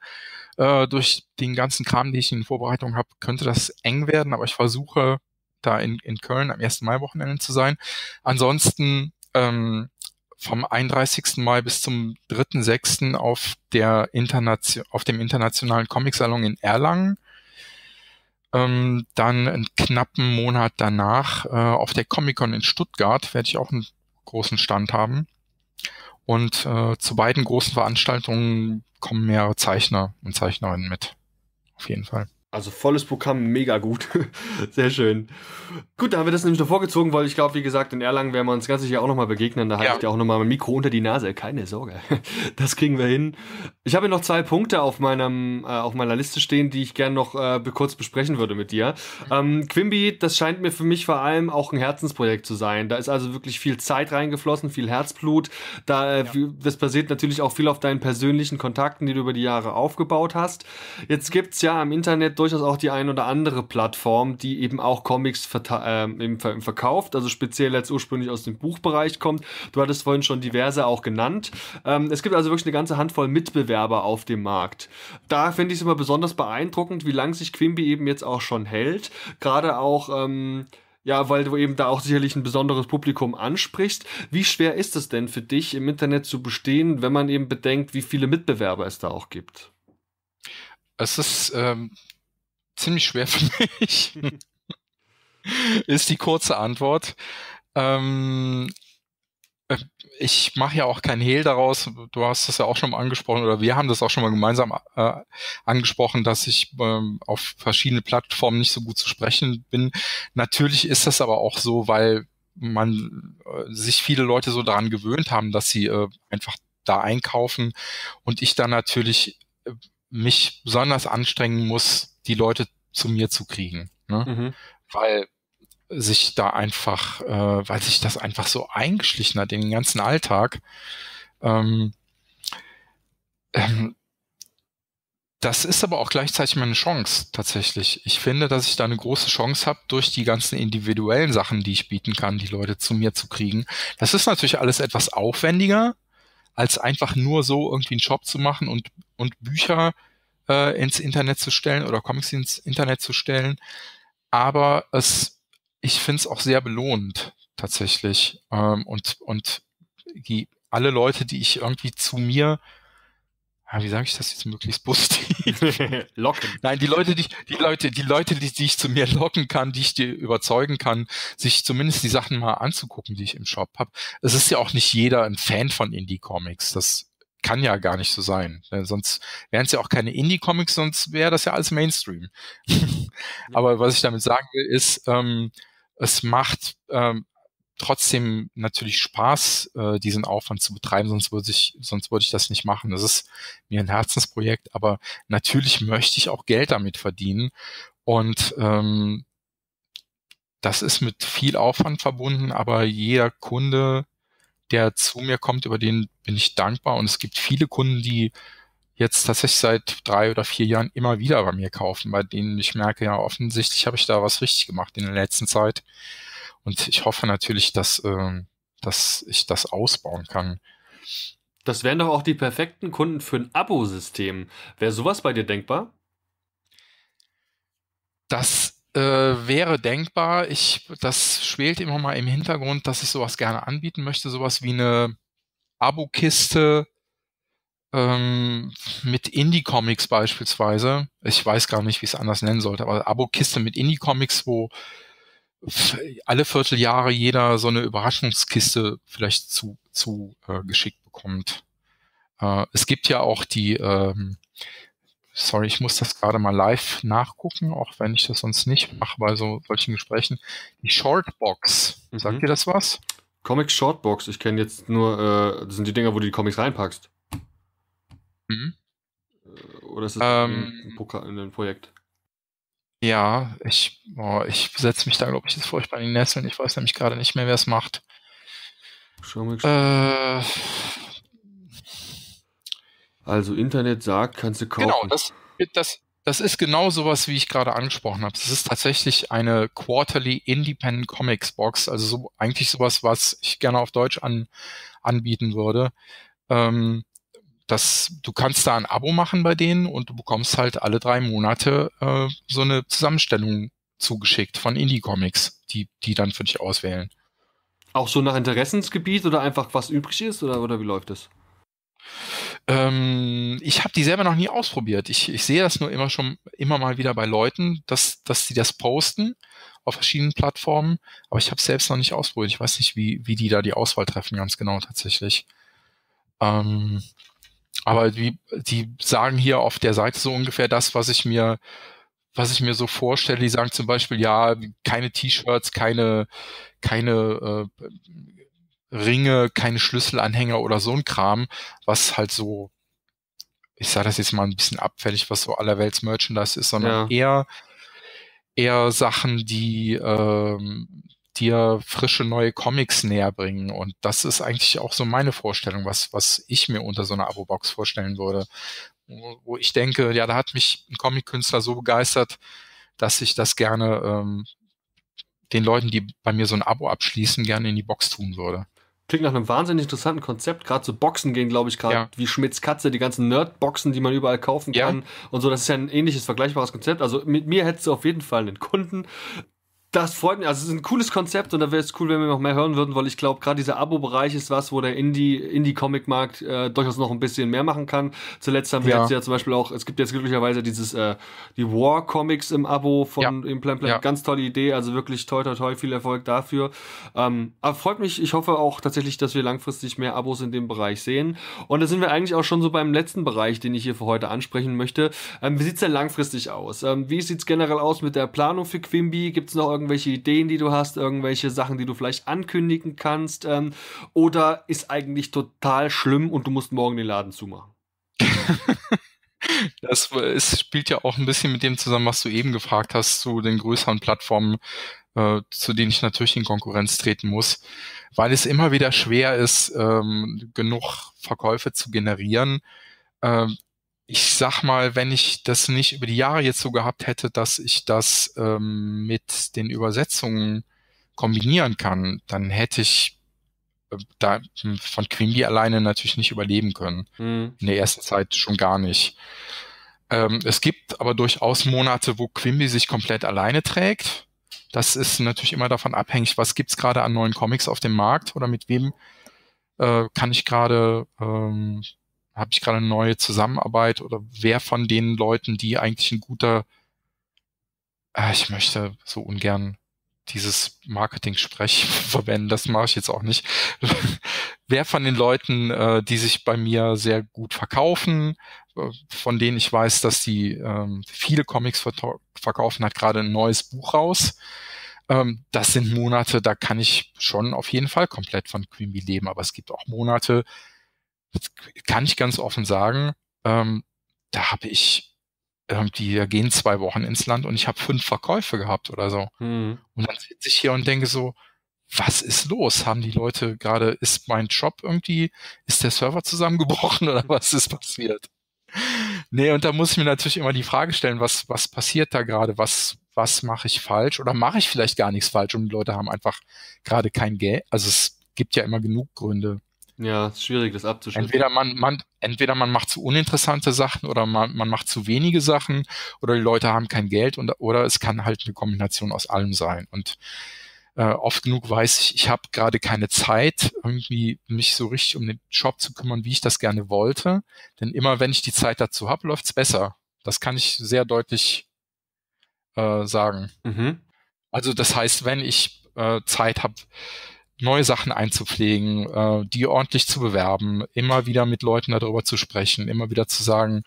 Durch den ganzen Kram, den ich in Vorbereitung habe, könnte das eng werden, aber ich versuche da in Köln am 1. Mai-Wochenende zu sein. Ansonsten vom 31. Mai bis zum 3.6. auf dem Internationalen Comic-Salon in Erlangen. Dann einen knappen Monat danach auf der Comic-Con in Stuttgart werde ich auch einen großen Stand haben. Und zu beiden großen Veranstaltungen kommen mehrere Zeichner und Zeichnerinnen mit. Auf jeden Fall. Also volles Programm, mega gut. Sehr schön. Gut, da haben wir das nämlich noch vorgezogen, weil ich glaube, wie gesagt, in Erlangen werden wir uns ganz sicher auch nochmal begegnen. Da halte ich dir auch nochmal mein Mikro unter die Nase. Keine Sorge, das kriegen wir hin. Ich habe hier noch 2 Punkte auf meiner Liste stehen, die ich gerne noch kurz besprechen würde mit dir. Kwimbi, das scheint mir für mich vor allem auch ein Herzensprojekt zu sein. Da ist also wirklich viel Zeit reingeflossen, viel Herzblut. Das basiert natürlich auch viel auf deinen persönlichen Kontakten, die du über die Jahre aufgebaut hast. Jetzt gibt es ja im Internet durchaus auch die ein oder andere Plattform, die eben auch Comics verkauft, also speziell jetzt ursprünglich aus dem Buchbereich kommt. Du hattest vorhin schon diverse auch genannt. Es gibt also wirklich eine ganze Handvoll Mitbewerber auf dem Markt. Da finde ich es immer besonders beeindruckend, wie lange sich Kwimbi eben jetzt auch schon hält. Gerade auch, weil du eben da auch sicherlich ein besonderes Publikum ansprichst. Wie schwer ist es denn für dich, im Internet zu bestehen, wenn man eben bedenkt, wie viele Mitbewerber es da auch gibt? Es ist ziemlich schwer für mich, ist die kurze Antwort. Ich mache ja auch kein Hehl daraus, du hast das ja auch schon mal angesprochen, oder wir haben das auch schon mal gemeinsam angesprochen, dass ich auf verschiedene Plattformen nicht so gut zu sprechen bin. Natürlich ist das aber auch so, weil man sich viele Leute so daran gewöhnt haben, dass sie einfach da einkaufen und ich dann natürlich mich besonders anstrengen muss, die Leute zu mir zu kriegen, ne? Mhm. Weil sich das einfach so eingeschlichen hat in den ganzen Alltag. Das ist aber auch gleichzeitig meine Chance tatsächlich. Ich finde, dass ich da eine große Chance habe, durch die ganzen individuellen Sachen, die ich bieten kann, die Leute zu mir zu kriegen. Das ist natürlich alles etwas aufwendiger, als einfach nur so irgendwie einen Shop zu machen und Bücher ins Internet zu stellen oder Comics ins Internet zu stellen. Aber ich finde es auch sehr belohnend tatsächlich. Und alle Leute, die ich irgendwie zu mir, wie sage ich das jetzt möglichst positiv? Locken. Nein, die Leute, die ich zu mir locken kann, die ich dir überzeugen kann, sich zumindest die Sachen mal anzugucken, die ich im Shop habe. Es ist ja auch nicht jeder ein Fan von Indie-Comics. Das kann ja gar nicht so sein. Sonst wären es ja auch keine Indie-Comics, sonst wäre das ja alles Mainstream. Aber was ich damit sagen will, ist, es macht trotzdem natürlich Spaß, diesen Aufwand zu betreiben, sonst würde ich das nicht machen. Das ist mir ein Herzensprojekt, aber natürlich möchte ich auch Geld damit verdienen und das ist mit viel Aufwand verbunden, aber jeder Kunde, der zu mir kommt, über den bin ich dankbar und es gibt viele Kunden, die jetzt tatsächlich seit 3 oder 4 Jahren immer wieder bei mir kaufen, bei denen ich merke, ja, offensichtlich habe ich da was richtig gemacht in der letzten Zeit. Und ich hoffe natürlich, dass ich das ausbauen kann. Das wären doch auch die perfekten Kunden für ein Abo-System. Wäre sowas bei dir denkbar? Das wäre denkbar. Das schwelt immer mal im Hintergrund, dass ich sowas gerne anbieten möchte. Sowas wie eine Abo-Kiste mit Indie-Comics beispielsweise. Ich weiß gar nicht, wie ich es anders nennen sollte, aber Abo-Kiste mit Indie-Comics, wo alle Vierteljahre jeder so eine Überraschungskiste vielleicht geschickt bekommt. Es gibt ja auch die, sorry, ich muss das gerade mal live nachgucken, auch wenn ich das sonst nicht mache bei solchen Gesprächen, die Shortbox. Sagt dir das was? Comic Shortbox, ich kenne jetzt nur, das sind die Dinger, wo du die Comics reinpackst. Mhm. Oder ist das ein Projekt? Ja, ich setze mich da, glaube ich, jetzt furchtbar in die Nesseln. Ich weiß nämlich gerade nicht mehr, wer es macht. Also Internet sagt, kannst du kaufen. Genau, das ist genau sowas, wie ich gerade angesprochen habe. Das ist tatsächlich eine Quarterly Independent Comics Box. Also so, eigentlich sowas, was ich gerne auf Deutsch anbieten würde. Du kannst da ein Abo machen bei denen und du bekommst halt alle 3 Monate so eine Zusammenstellung zugeschickt von Indie-Comics, die dann für dich auswählen. Auch so nach Interessensgebiet oder einfach was übrig ist oder wie läuft das? Ich habe die selber noch nie ausprobiert. Ich sehe das nur immer mal wieder bei Leuten, dass die das posten auf verschiedenen Plattformen, aber ich habe es selbst noch nicht ausprobiert. Ich weiß nicht, wie die da die Auswahl treffen, ganz genau tatsächlich. Aber die sagen hier auf der Seite so ungefähr das, was ich mir so vorstelle. Die sagen zum Beispiel, ja, keine T-Shirts, keine Ringe, keine Schlüsselanhänger oder so ein Kram, was halt so, ich sage das jetzt mal ein bisschen abfällig, was so allerwelts Merchandise ist, sondern eher Sachen, die dir frische neue Comics näher bringen. Und das ist eigentlich auch so meine Vorstellung, was ich mir unter so einer Abo-Box vorstellen würde. Wo ich denke, ja, da hat mich ein Comic-Künstler so begeistert, dass ich das gerne den Leuten, die bei mir so ein Abo abschließen, gerne in die Box tun würde. Klingt nach einem wahnsinnig interessanten Konzept. Gerade so Boxen gehen, glaube ich, gerade wie Schmidts Katze, die ganzen Nerd-Boxen, die man überall kaufen kann und so. Das ist ja ein ähnliches, vergleichbares Konzept. Also mit mir hättest du auf jeden Fall einen Kunden. Das freut mich, also es ist ein cooles Konzept und da wäre es cool, wenn wir noch mehr hören würden, weil ich glaube, gerade dieser Abo-Bereich ist was, wo der Indie-Comic-Markt durchaus noch ein bisschen mehr machen kann. Zuletzt haben wir jetzt ja zum Beispiel auch, es gibt jetzt glücklicherweise die War-Comics im Abo von Plan Plan. Ganz tolle Idee, also wirklich toi toi toi, viel Erfolg dafür. Aber freut mich, ich hoffe auch tatsächlich, dass wir langfristig mehr Abos in dem Bereich sehen. Und da sind wir eigentlich auch schon so beim letzten Bereich, den ich hier für heute ansprechen möchte. Wie sieht es denn langfristig aus? Wie sieht es generell aus mit der Planung für Kwimbi? Gibt es noch irgendwelche Ideen, die du hast, irgendwelche Sachen, die du vielleicht ankündigen kannst, oder ist eigentlich total schlimm und du musst morgen den Laden zumachen? Es spielt ja auch ein bisschen mit dem zusammen, was du eben gefragt hast, zu den größeren Plattformen, zu denen ich natürlich in Konkurrenz treten muss, weil es immer wieder schwer ist, genug Verkäufe zu generieren. ich sag mal, wenn ich das nicht über die Jahre jetzt so gehabt hätte, dass ich das mit den Übersetzungen kombinieren kann, dann hätte ich da von Kwimbi alleine natürlich nicht überleben können. Mhm. In der ersten Zeit schon gar nicht. Es gibt aber durchaus Monate, wo Kwimbi sich komplett alleine trägt. Das ist natürlich immer davon abhängig, was gibt's gerade an neuen Comics auf dem Markt oder mit wem kann ich gerade, habe ich gerade eine neue Zusammenarbeit oder wer von den Leuten, die eigentlich ein guter, ich möchte so ungern dieses Marketing-Sprech verwenden, das mache ich jetzt auch nicht. Wer von den Leuten, die sich bei mir sehr gut verkaufen, von denen ich weiß, dass die viele Comics verkaufen, hat gerade ein neues Buch raus. Das sind Monate, da kann ich schon auf jeden Fall komplett von Kwimbi leben, aber es gibt auch Monate, das kann ich ganz offen sagen, da habe ich die gehen 2 Wochen ins Land und ich habe 5 Verkäufe gehabt oder so. Mhm. Und dann sitze ich hier und denke so, was ist los? Haben die Leute gerade, ist mein Shop irgendwie, ist der Server zusammengebrochen oder was ist passiert? Nee, und da muss ich mir natürlich immer die Frage stellen, was passiert da gerade? Was mache ich falsch? Oder mache ich vielleicht gar nichts falsch und die Leute haben einfach gerade kein Geld? Also es gibt ja immer genug Gründe. Ja, es ist schwierig, das abzuschätzen. Entweder man macht zu uninteressante Sachen oder man macht zu wenige Sachen oder die Leute haben kein Geld oder es kann halt eine Kombination aus allem sein. Und oft genug weiß ich, ich habe gerade keine Zeit, irgendwie mich so richtig um den Shop zu kümmern, wie ich das gerne wollte. Denn immer wenn ich die Zeit dazu habe, läuft's besser. Das kann ich sehr deutlich sagen. Mhm. Also das heißt, wenn ich Zeit habe, neue Sachen einzupflegen, die ordentlich zu bewerben, immer wieder mit Leuten darüber zu sprechen, immer wieder zu sagen,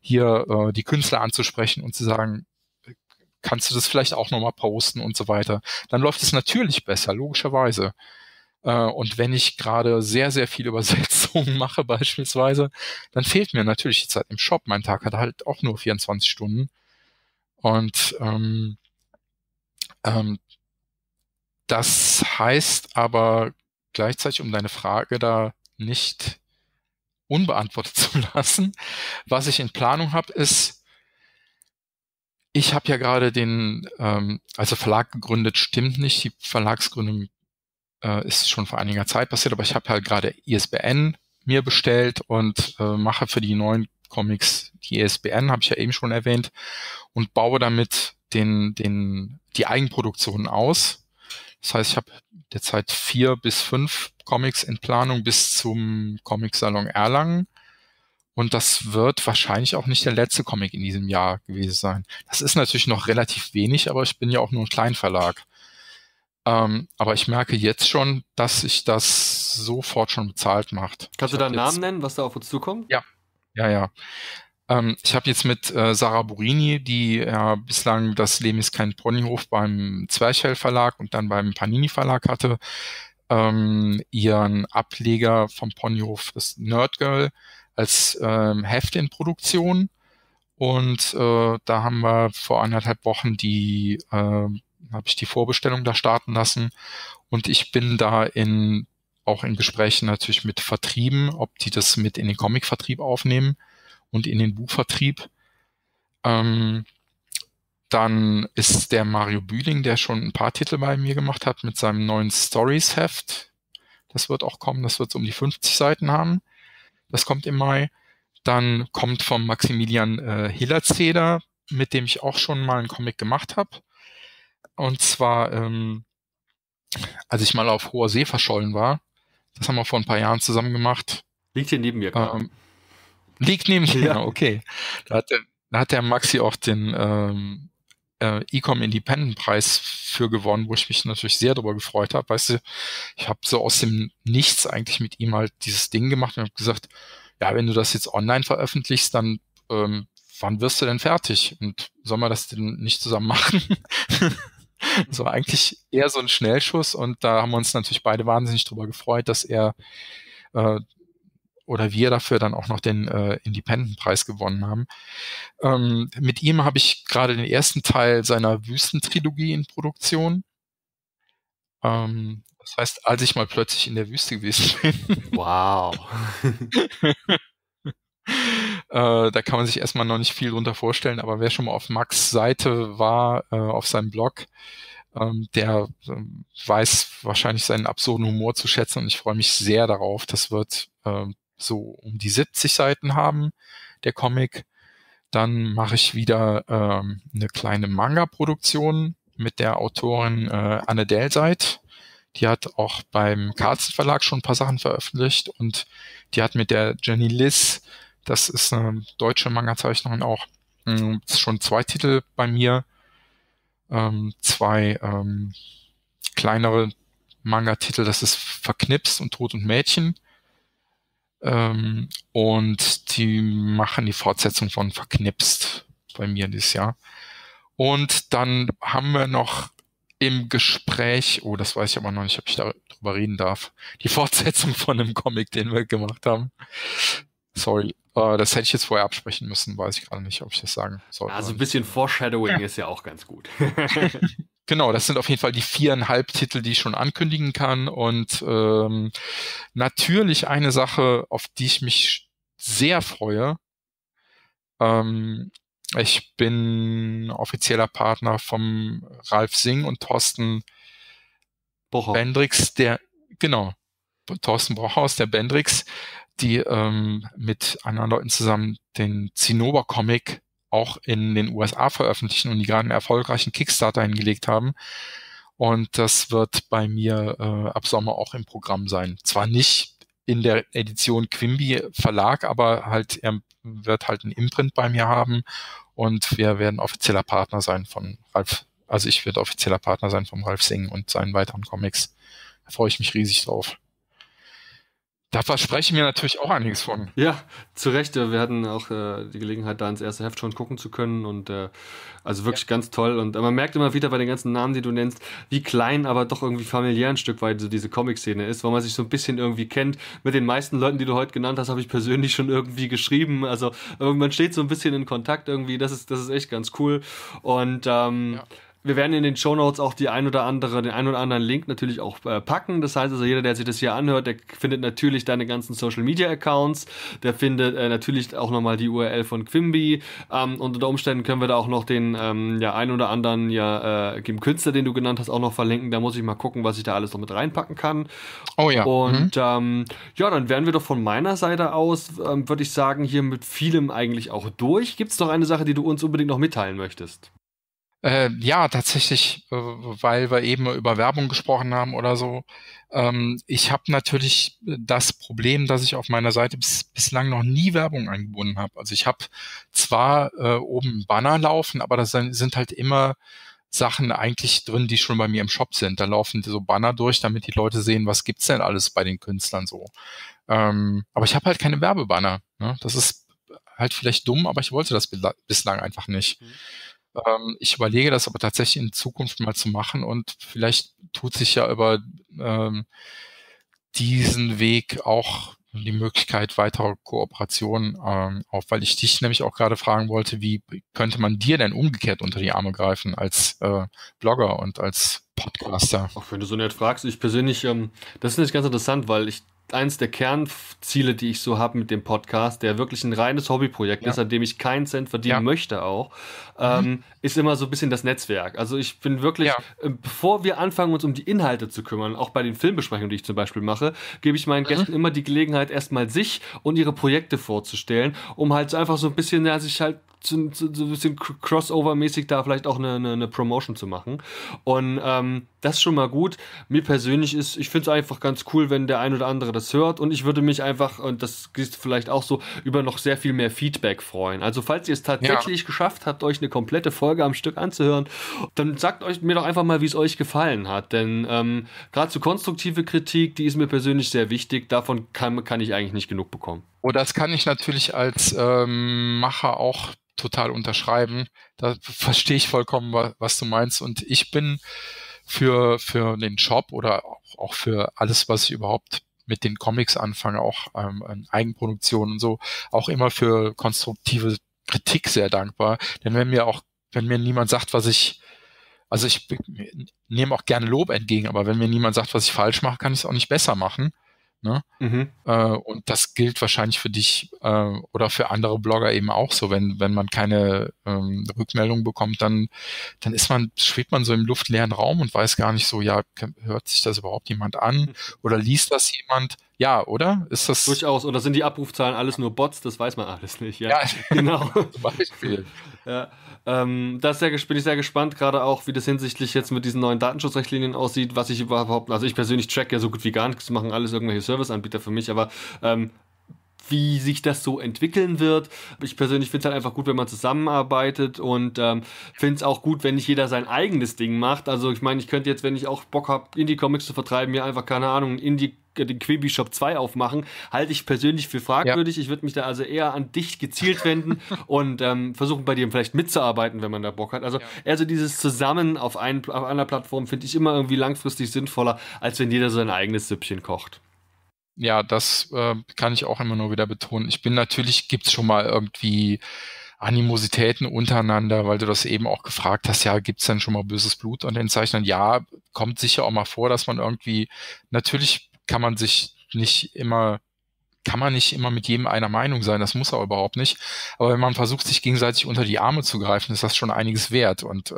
hier die Künstler anzusprechen und zu sagen, kannst du das vielleicht auch nochmal posten und so weiter. Dann läuft es natürlich besser, logischerweise. Und wenn ich gerade sehr, sehr viele Übersetzungen mache beispielsweise, dann fehlt mir natürlich die Zeit im Shop. Mein Tag hat halt auch nur 24 Stunden. Und das heißt aber gleichzeitig, um deine Frage da nicht unbeantwortet zu lassen, was ich in Planung habe, ist, ich habe ja gerade den also Verlag gegründet, stimmt nicht, die Verlagsgründung ist schon vor einiger Zeit passiert, aber ich habe halt gerade ISBN mir bestellt und mache für die neuen Comics die ISBN, habe ich ja eben schon erwähnt, und baue damit die Eigenproduktion aus. Das heißt, ich habe derzeit 4 bis 5 Comics in Planung bis zum Comic-Salon Erlangen. Und das wird wahrscheinlich auch nicht der letzte Comic in diesem Jahr gewesen sein. Das ist natürlich noch relativ wenig, aber ich bin ja auch nur ein Kleinverlag. Aber ich merke jetzt schon, dass sich das sofort schon bezahlt macht. Kannst du deinen Namen nennen, was da auf uns zukommt? Ja. Ich habe jetzt mit Sarah Burini, die bislang das Leben ist kein Ponyhof beim Zwerchfell Verlag und dann beim Panini Verlag hatte, ihren Ableger vom Ponyhof, das Nerdgirl, als Heft in Produktion. Und da haben wir vor 1,5 Wochen habe ich die Vorbestellung da starten lassen. Und ich bin da auch in Gesprächen natürlich mit Vertrieben, ob die das mit in den Comic-Vertrieb aufnehmen und in den Buchvertrieb. Dann ist der Mario Bühling, der schon ein paar Titel bei mir gemacht hat, mit seinem neuen Stories-Heft. Das wird auch kommen, das wird so um die 50 Seiten haben. Das kommt im Mai. Dann kommt vom Maximilian Hillerzeder, mit dem ich auch schon mal einen Comic gemacht habe. Und zwar, als ich mal auf hoher See verschollen war. Das haben wir vor ein paar Jahren zusammen gemacht. Liegt hier neben mir gerade. Liegt neben dir, ja. Okay. Da hat der Maxi auch den Ecom Independent Preis für gewonnen, wo ich mich natürlich sehr darüber gefreut habe. Weißt du, ich habe so aus dem Nichts eigentlich mit ihm halt dieses Ding gemacht und habe gesagt, ja, wenn du das jetzt online veröffentlichst, dann wann wirst du denn fertig? Und sollen wir das denn nicht zusammen machen? So eigentlich eher so ein Schnellschuss, und da haben wir uns natürlich beide wahnsinnig darüber gefreut, dass er oder wir dafür dann auch noch den Independent-Preis gewonnen haben. Mit ihm habe ich gerade den ersten Teil seiner Wüstentrilogie in Produktion. Das heißt, als ich mal plötzlich in der Wüste gewesen bin. Wow. Da kann man sich erstmal noch nicht viel drunter vorstellen, aber wer schon mal auf Max Seite war, auf seinem Blog, der weiß wahrscheinlich seinen absurden Humor zu schätzen, und ich freue mich sehr darauf. Das wird so um die 70 Seiten haben, der Comic. Dann mache ich wieder eine kleine Manga-Produktion mit der Autorin Anne Dellseit. Die hat auch beim Carlsen Verlag schon ein paar Sachen veröffentlicht, und die hat mit der Jenny Liss, das ist eine deutsche Manga-Zeichnerin auch, schon 2 Titel bei mir, 2 kleinere Manga-Titel, das ist Verknipst und Tod und Mädchen. Und die machen die Fortsetzung von Verknipst bei mir dieses Jahr. Und dann haben wir noch im Gespräch, oh, das weiß ich aber noch nicht, ob ich darüber reden darf, die Fortsetzung von einem Comic, den wir gemacht haben. Sorry, das hätte ich jetzt vorher absprechen müssen, weiß ich gerade nicht, ob ich das sagen sollte. Also ein bisschen Foreshadowing ist ja auch ganz gut. Genau, das sind auf jeden Fall die 4,5 Titel, die ich schon ankündigen kann, und natürlich eine Sache, auf die ich mich sehr freue. Ich bin offizieller Partner vom Ralf Singh und Thorsten Bendrix, Thorsten Brochhaus, der Bendrix, die mit anderen Leuten zusammen den Zinnober-Comic auch in den USA veröffentlichen und die gerade einen erfolgreichen Kickstarter hingelegt haben. Und das wird bei mir ab Sommer auch im Programm sein. Zwar nicht in der Edition Kwimbi Verlag, aber halt, er wird halt ein Imprint bei mir haben, und wir werden offizieller Partner sein von Ralf, also ich werde offizieller Partner sein vom Ralf Singh und seinen weiteren Comics. Da freue ich mich riesig drauf. Da versprechen wir natürlich auch einiges von. Ja, zu Recht. Wir hatten auch die Gelegenheit, da ins erste Heft schon gucken zu können. Und also wirklich ganz toll. Und man merkt immer wieder bei den ganzen Namen, die du nennst, wie klein, aber doch irgendwie familiär ein Stück weit so diese Comic-Szene ist, weil man sich so ein bisschen irgendwie kennt. Mit den meisten Leuten, die du heute genannt hast, habe ich persönlich schon irgendwie geschrieben. Also man steht so ein bisschen in Kontakt irgendwie. Das ist echt ganz cool. Und ja. Wir werden in den Shownotes auch den ein oder anderen Link natürlich auch packen. Das heißt also, jeder, der sich das hier anhört, der findet natürlich deine ganzen Social-Media-Accounts, der findet natürlich auch nochmal die URL von Kwimbi. Und unter Umständen können wir da auch noch den Künstler, den du genannt hast, auch noch verlinken. Da muss ich mal gucken, was ich da alles noch mit reinpacken kann. Oh ja. Und ja, dann wären wir doch von meiner Seite aus, würde ich sagen, hier mit vielem eigentlich auch durch. Gibt es noch eine Sache, die du uns unbedingt noch mitteilen möchtest? Ja, tatsächlich, weil wir eben über Werbung gesprochen haben oder so. Ich habe natürlich das Problem, dass ich auf meiner Seite bislang noch nie Werbung eingebunden habe. Also ich habe zwar oben Banner laufen, aber das sind halt immer Sachen eigentlich drin, die schon bei mir im Shop sind. Da laufen so Banner durch, damit die Leute sehen, was gibt's denn alles bei den Künstlern so. Aber ich habe halt keine Werbebanner, ne? Das ist halt vielleicht dumm, aber ich wollte das bislang einfach nicht. Mhm. Ich überlege das aber tatsächlich in Zukunft mal zu machen, und vielleicht tut sich ja über diesen Weg auch die Möglichkeit weiterer Kooperation auf, weil ich dich nämlich auch gerade fragen wollte, wie könnte man dir denn umgekehrt unter die Arme greifen als Blogger und als Podcaster? Ach, wenn du so nett fragst, ich persönlich, das finde ich ganz interessant, weil eins der Kernziele, die ich so habe mit dem Podcast, der wirklich ein reines Hobbyprojekt ist, an dem ich keinen Cent verdienen möchte auch, ist immer so ein bisschen das Netzwerk. Also ich bin wirklich, bevor wir anfangen, uns um die Inhalte zu kümmern, auch bei den Filmbesprechungen, die ich zum Beispiel mache, gebe ich meinen Gästen immer die Gelegenheit, erstmal sich und ihre Projekte vorzustellen, um halt so einfach so ein bisschen, ja, sich halt so ein bisschen crossover-mäßig da vielleicht auch eine Promotion zu machen. Und das ist schon mal gut. Mir persönlich ich finde es einfach ganz cool, wenn der ein oder andere das hört, und ich würde mich einfach, und das siehst du vielleicht auch so, über noch sehr viel mehr Feedback freuen. Also falls ihr es tatsächlich geschafft habt, euch eine komplette Folge am Stück anzuhören, dann sagt mir doch einfach mal, wie es euch gefallen hat. Denn gerade so konstruktive Kritik, die ist mir persönlich sehr wichtig. Davon kann ich eigentlich nicht genug bekommen. Oh, das kann ich natürlich als Macher auch total unterschreiben. Da verstehe ich vollkommen, was du meinst. Und ich bin für den Shop oder auch für alles, was ich überhaupt mit den Comics anfange, auch Eigenproduktionen und so, auch immer für konstruktive Kritik sehr dankbar. Denn wenn mir niemand sagt, also ich nehme auch gerne Lob entgegen, aber wenn mir niemand sagt, was ich falsch mache, kann ich es auch nicht besser machen. Ne? Mhm. Und das gilt wahrscheinlich für dich oder für andere Blogger eben auch so. Wenn man keine Rückmeldung bekommt, dann schwebt man so im luftleeren Raum und weiß gar nicht so, ja, hört sich das überhaupt jemand an oder liest das jemand? Ja, oder? Ist das durchaus, oder sind die Abrufzahlen alles nur Bots? Das weiß man alles nicht. Ja, ja. Genau. Zum Beispiel. Ja. Bin ich sehr gespannt, gerade auch, wie das hinsichtlich jetzt mit diesen neuen Datenschutzrichtlinien aussieht, was ich überhaupt, also ich persönlich track ja so gut wie gar nichts, machen alles irgendwelche Serviceanbieter für mich, aber wie sich das so entwickeln wird. Ich persönlich finde es halt einfach gut, wenn man zusammenarbeitet, und finde es auch gut, wenn nicht jeder sein eigenes Ding macht. Also ich meine, ich könnte jetzt, wenn ich auch Bock habe, Indie-Comics zu vertreiben, mir einfach, keine Ahnung, den Quibi Shop 2 aufmachen, halte ich persönlich für fragwürdig. Ja. Ich würde mich da also eher an dich gezielt wenden und versuchen, bei dir vielleicht mitzuarbeiten, wenn man da Bock hat. Also ja, eher so dieses Zusammen auf einer Plattform finde ich immer irgendwie langfristig sinnvoller, als wenn jeder so sein eigenes Süppchen kocht. Ja, das kann ich auch immer nur wieder betonen. Natürlich gibt es schon mal irgendwie Animositäten untereinander, weil du das eben auch gefragt hast, ja, gibt es denn schon mal böses Blut an den Zeichnern? Ja, kommt sicher auch mal vor, dass man irgendwie, natürlich kann man nicht immer mit jedem einer Meinung sein, das muss er überhaupt nicht. Aber wenn man versucht, sich gegenseitig unter die Arme zu greifen, ist das schon einiges wert. Und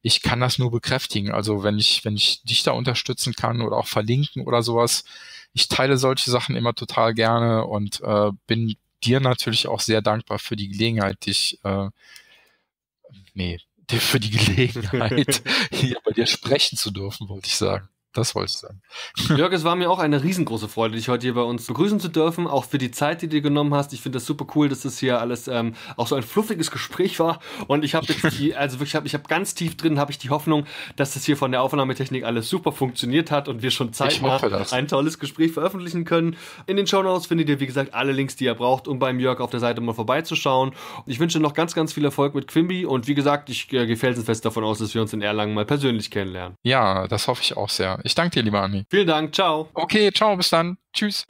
ich kann das nur bekräftigen. Also wenn ich dich da unterstützen kann oder auch verlinken oder sowas, ich teile solche Sachen immer total gerne und bin dir natürlich auch sehr dankbar für die Gelegenheit, hier bei dir sprechen zu dürfen, wollte ich sagen. Das wollte ich sagen. Jörg, es war mir auch eine riesengroße Freude, dich heute hier bei uns begrüßen zu dürfen, auch für die Zeit, die du genommen hast. Ich finde das super cool, dass das hier alles auch so ein fluffiges Gespräch war. Und ich habe jetzt ganz tief drin habe ich die Hoffnung, dass das hier von der Aufnahmetechnik alles super funktioniert hat und wir schon zeitnah ein tolles Gespräch veröffentlichen können. In den Shownotes findet ihr, wie gesagt, alle Links, die ihr braucht, um beim Jörg auf der Seite mal vorbeizuschauen. Ich wünsche noch ganz, ganz viel Erfolg mit Kwimbi und wie gesagt, ich gehe felsenfest davon aus, dass wir uns in Erlangen mal persönlich kennenlernen. Ja, das hoffe ich auch sehr. Ich danke dir, lieber Andi. Vielen Dank, ciao. Okay, ciao, bis dann. Tschüss.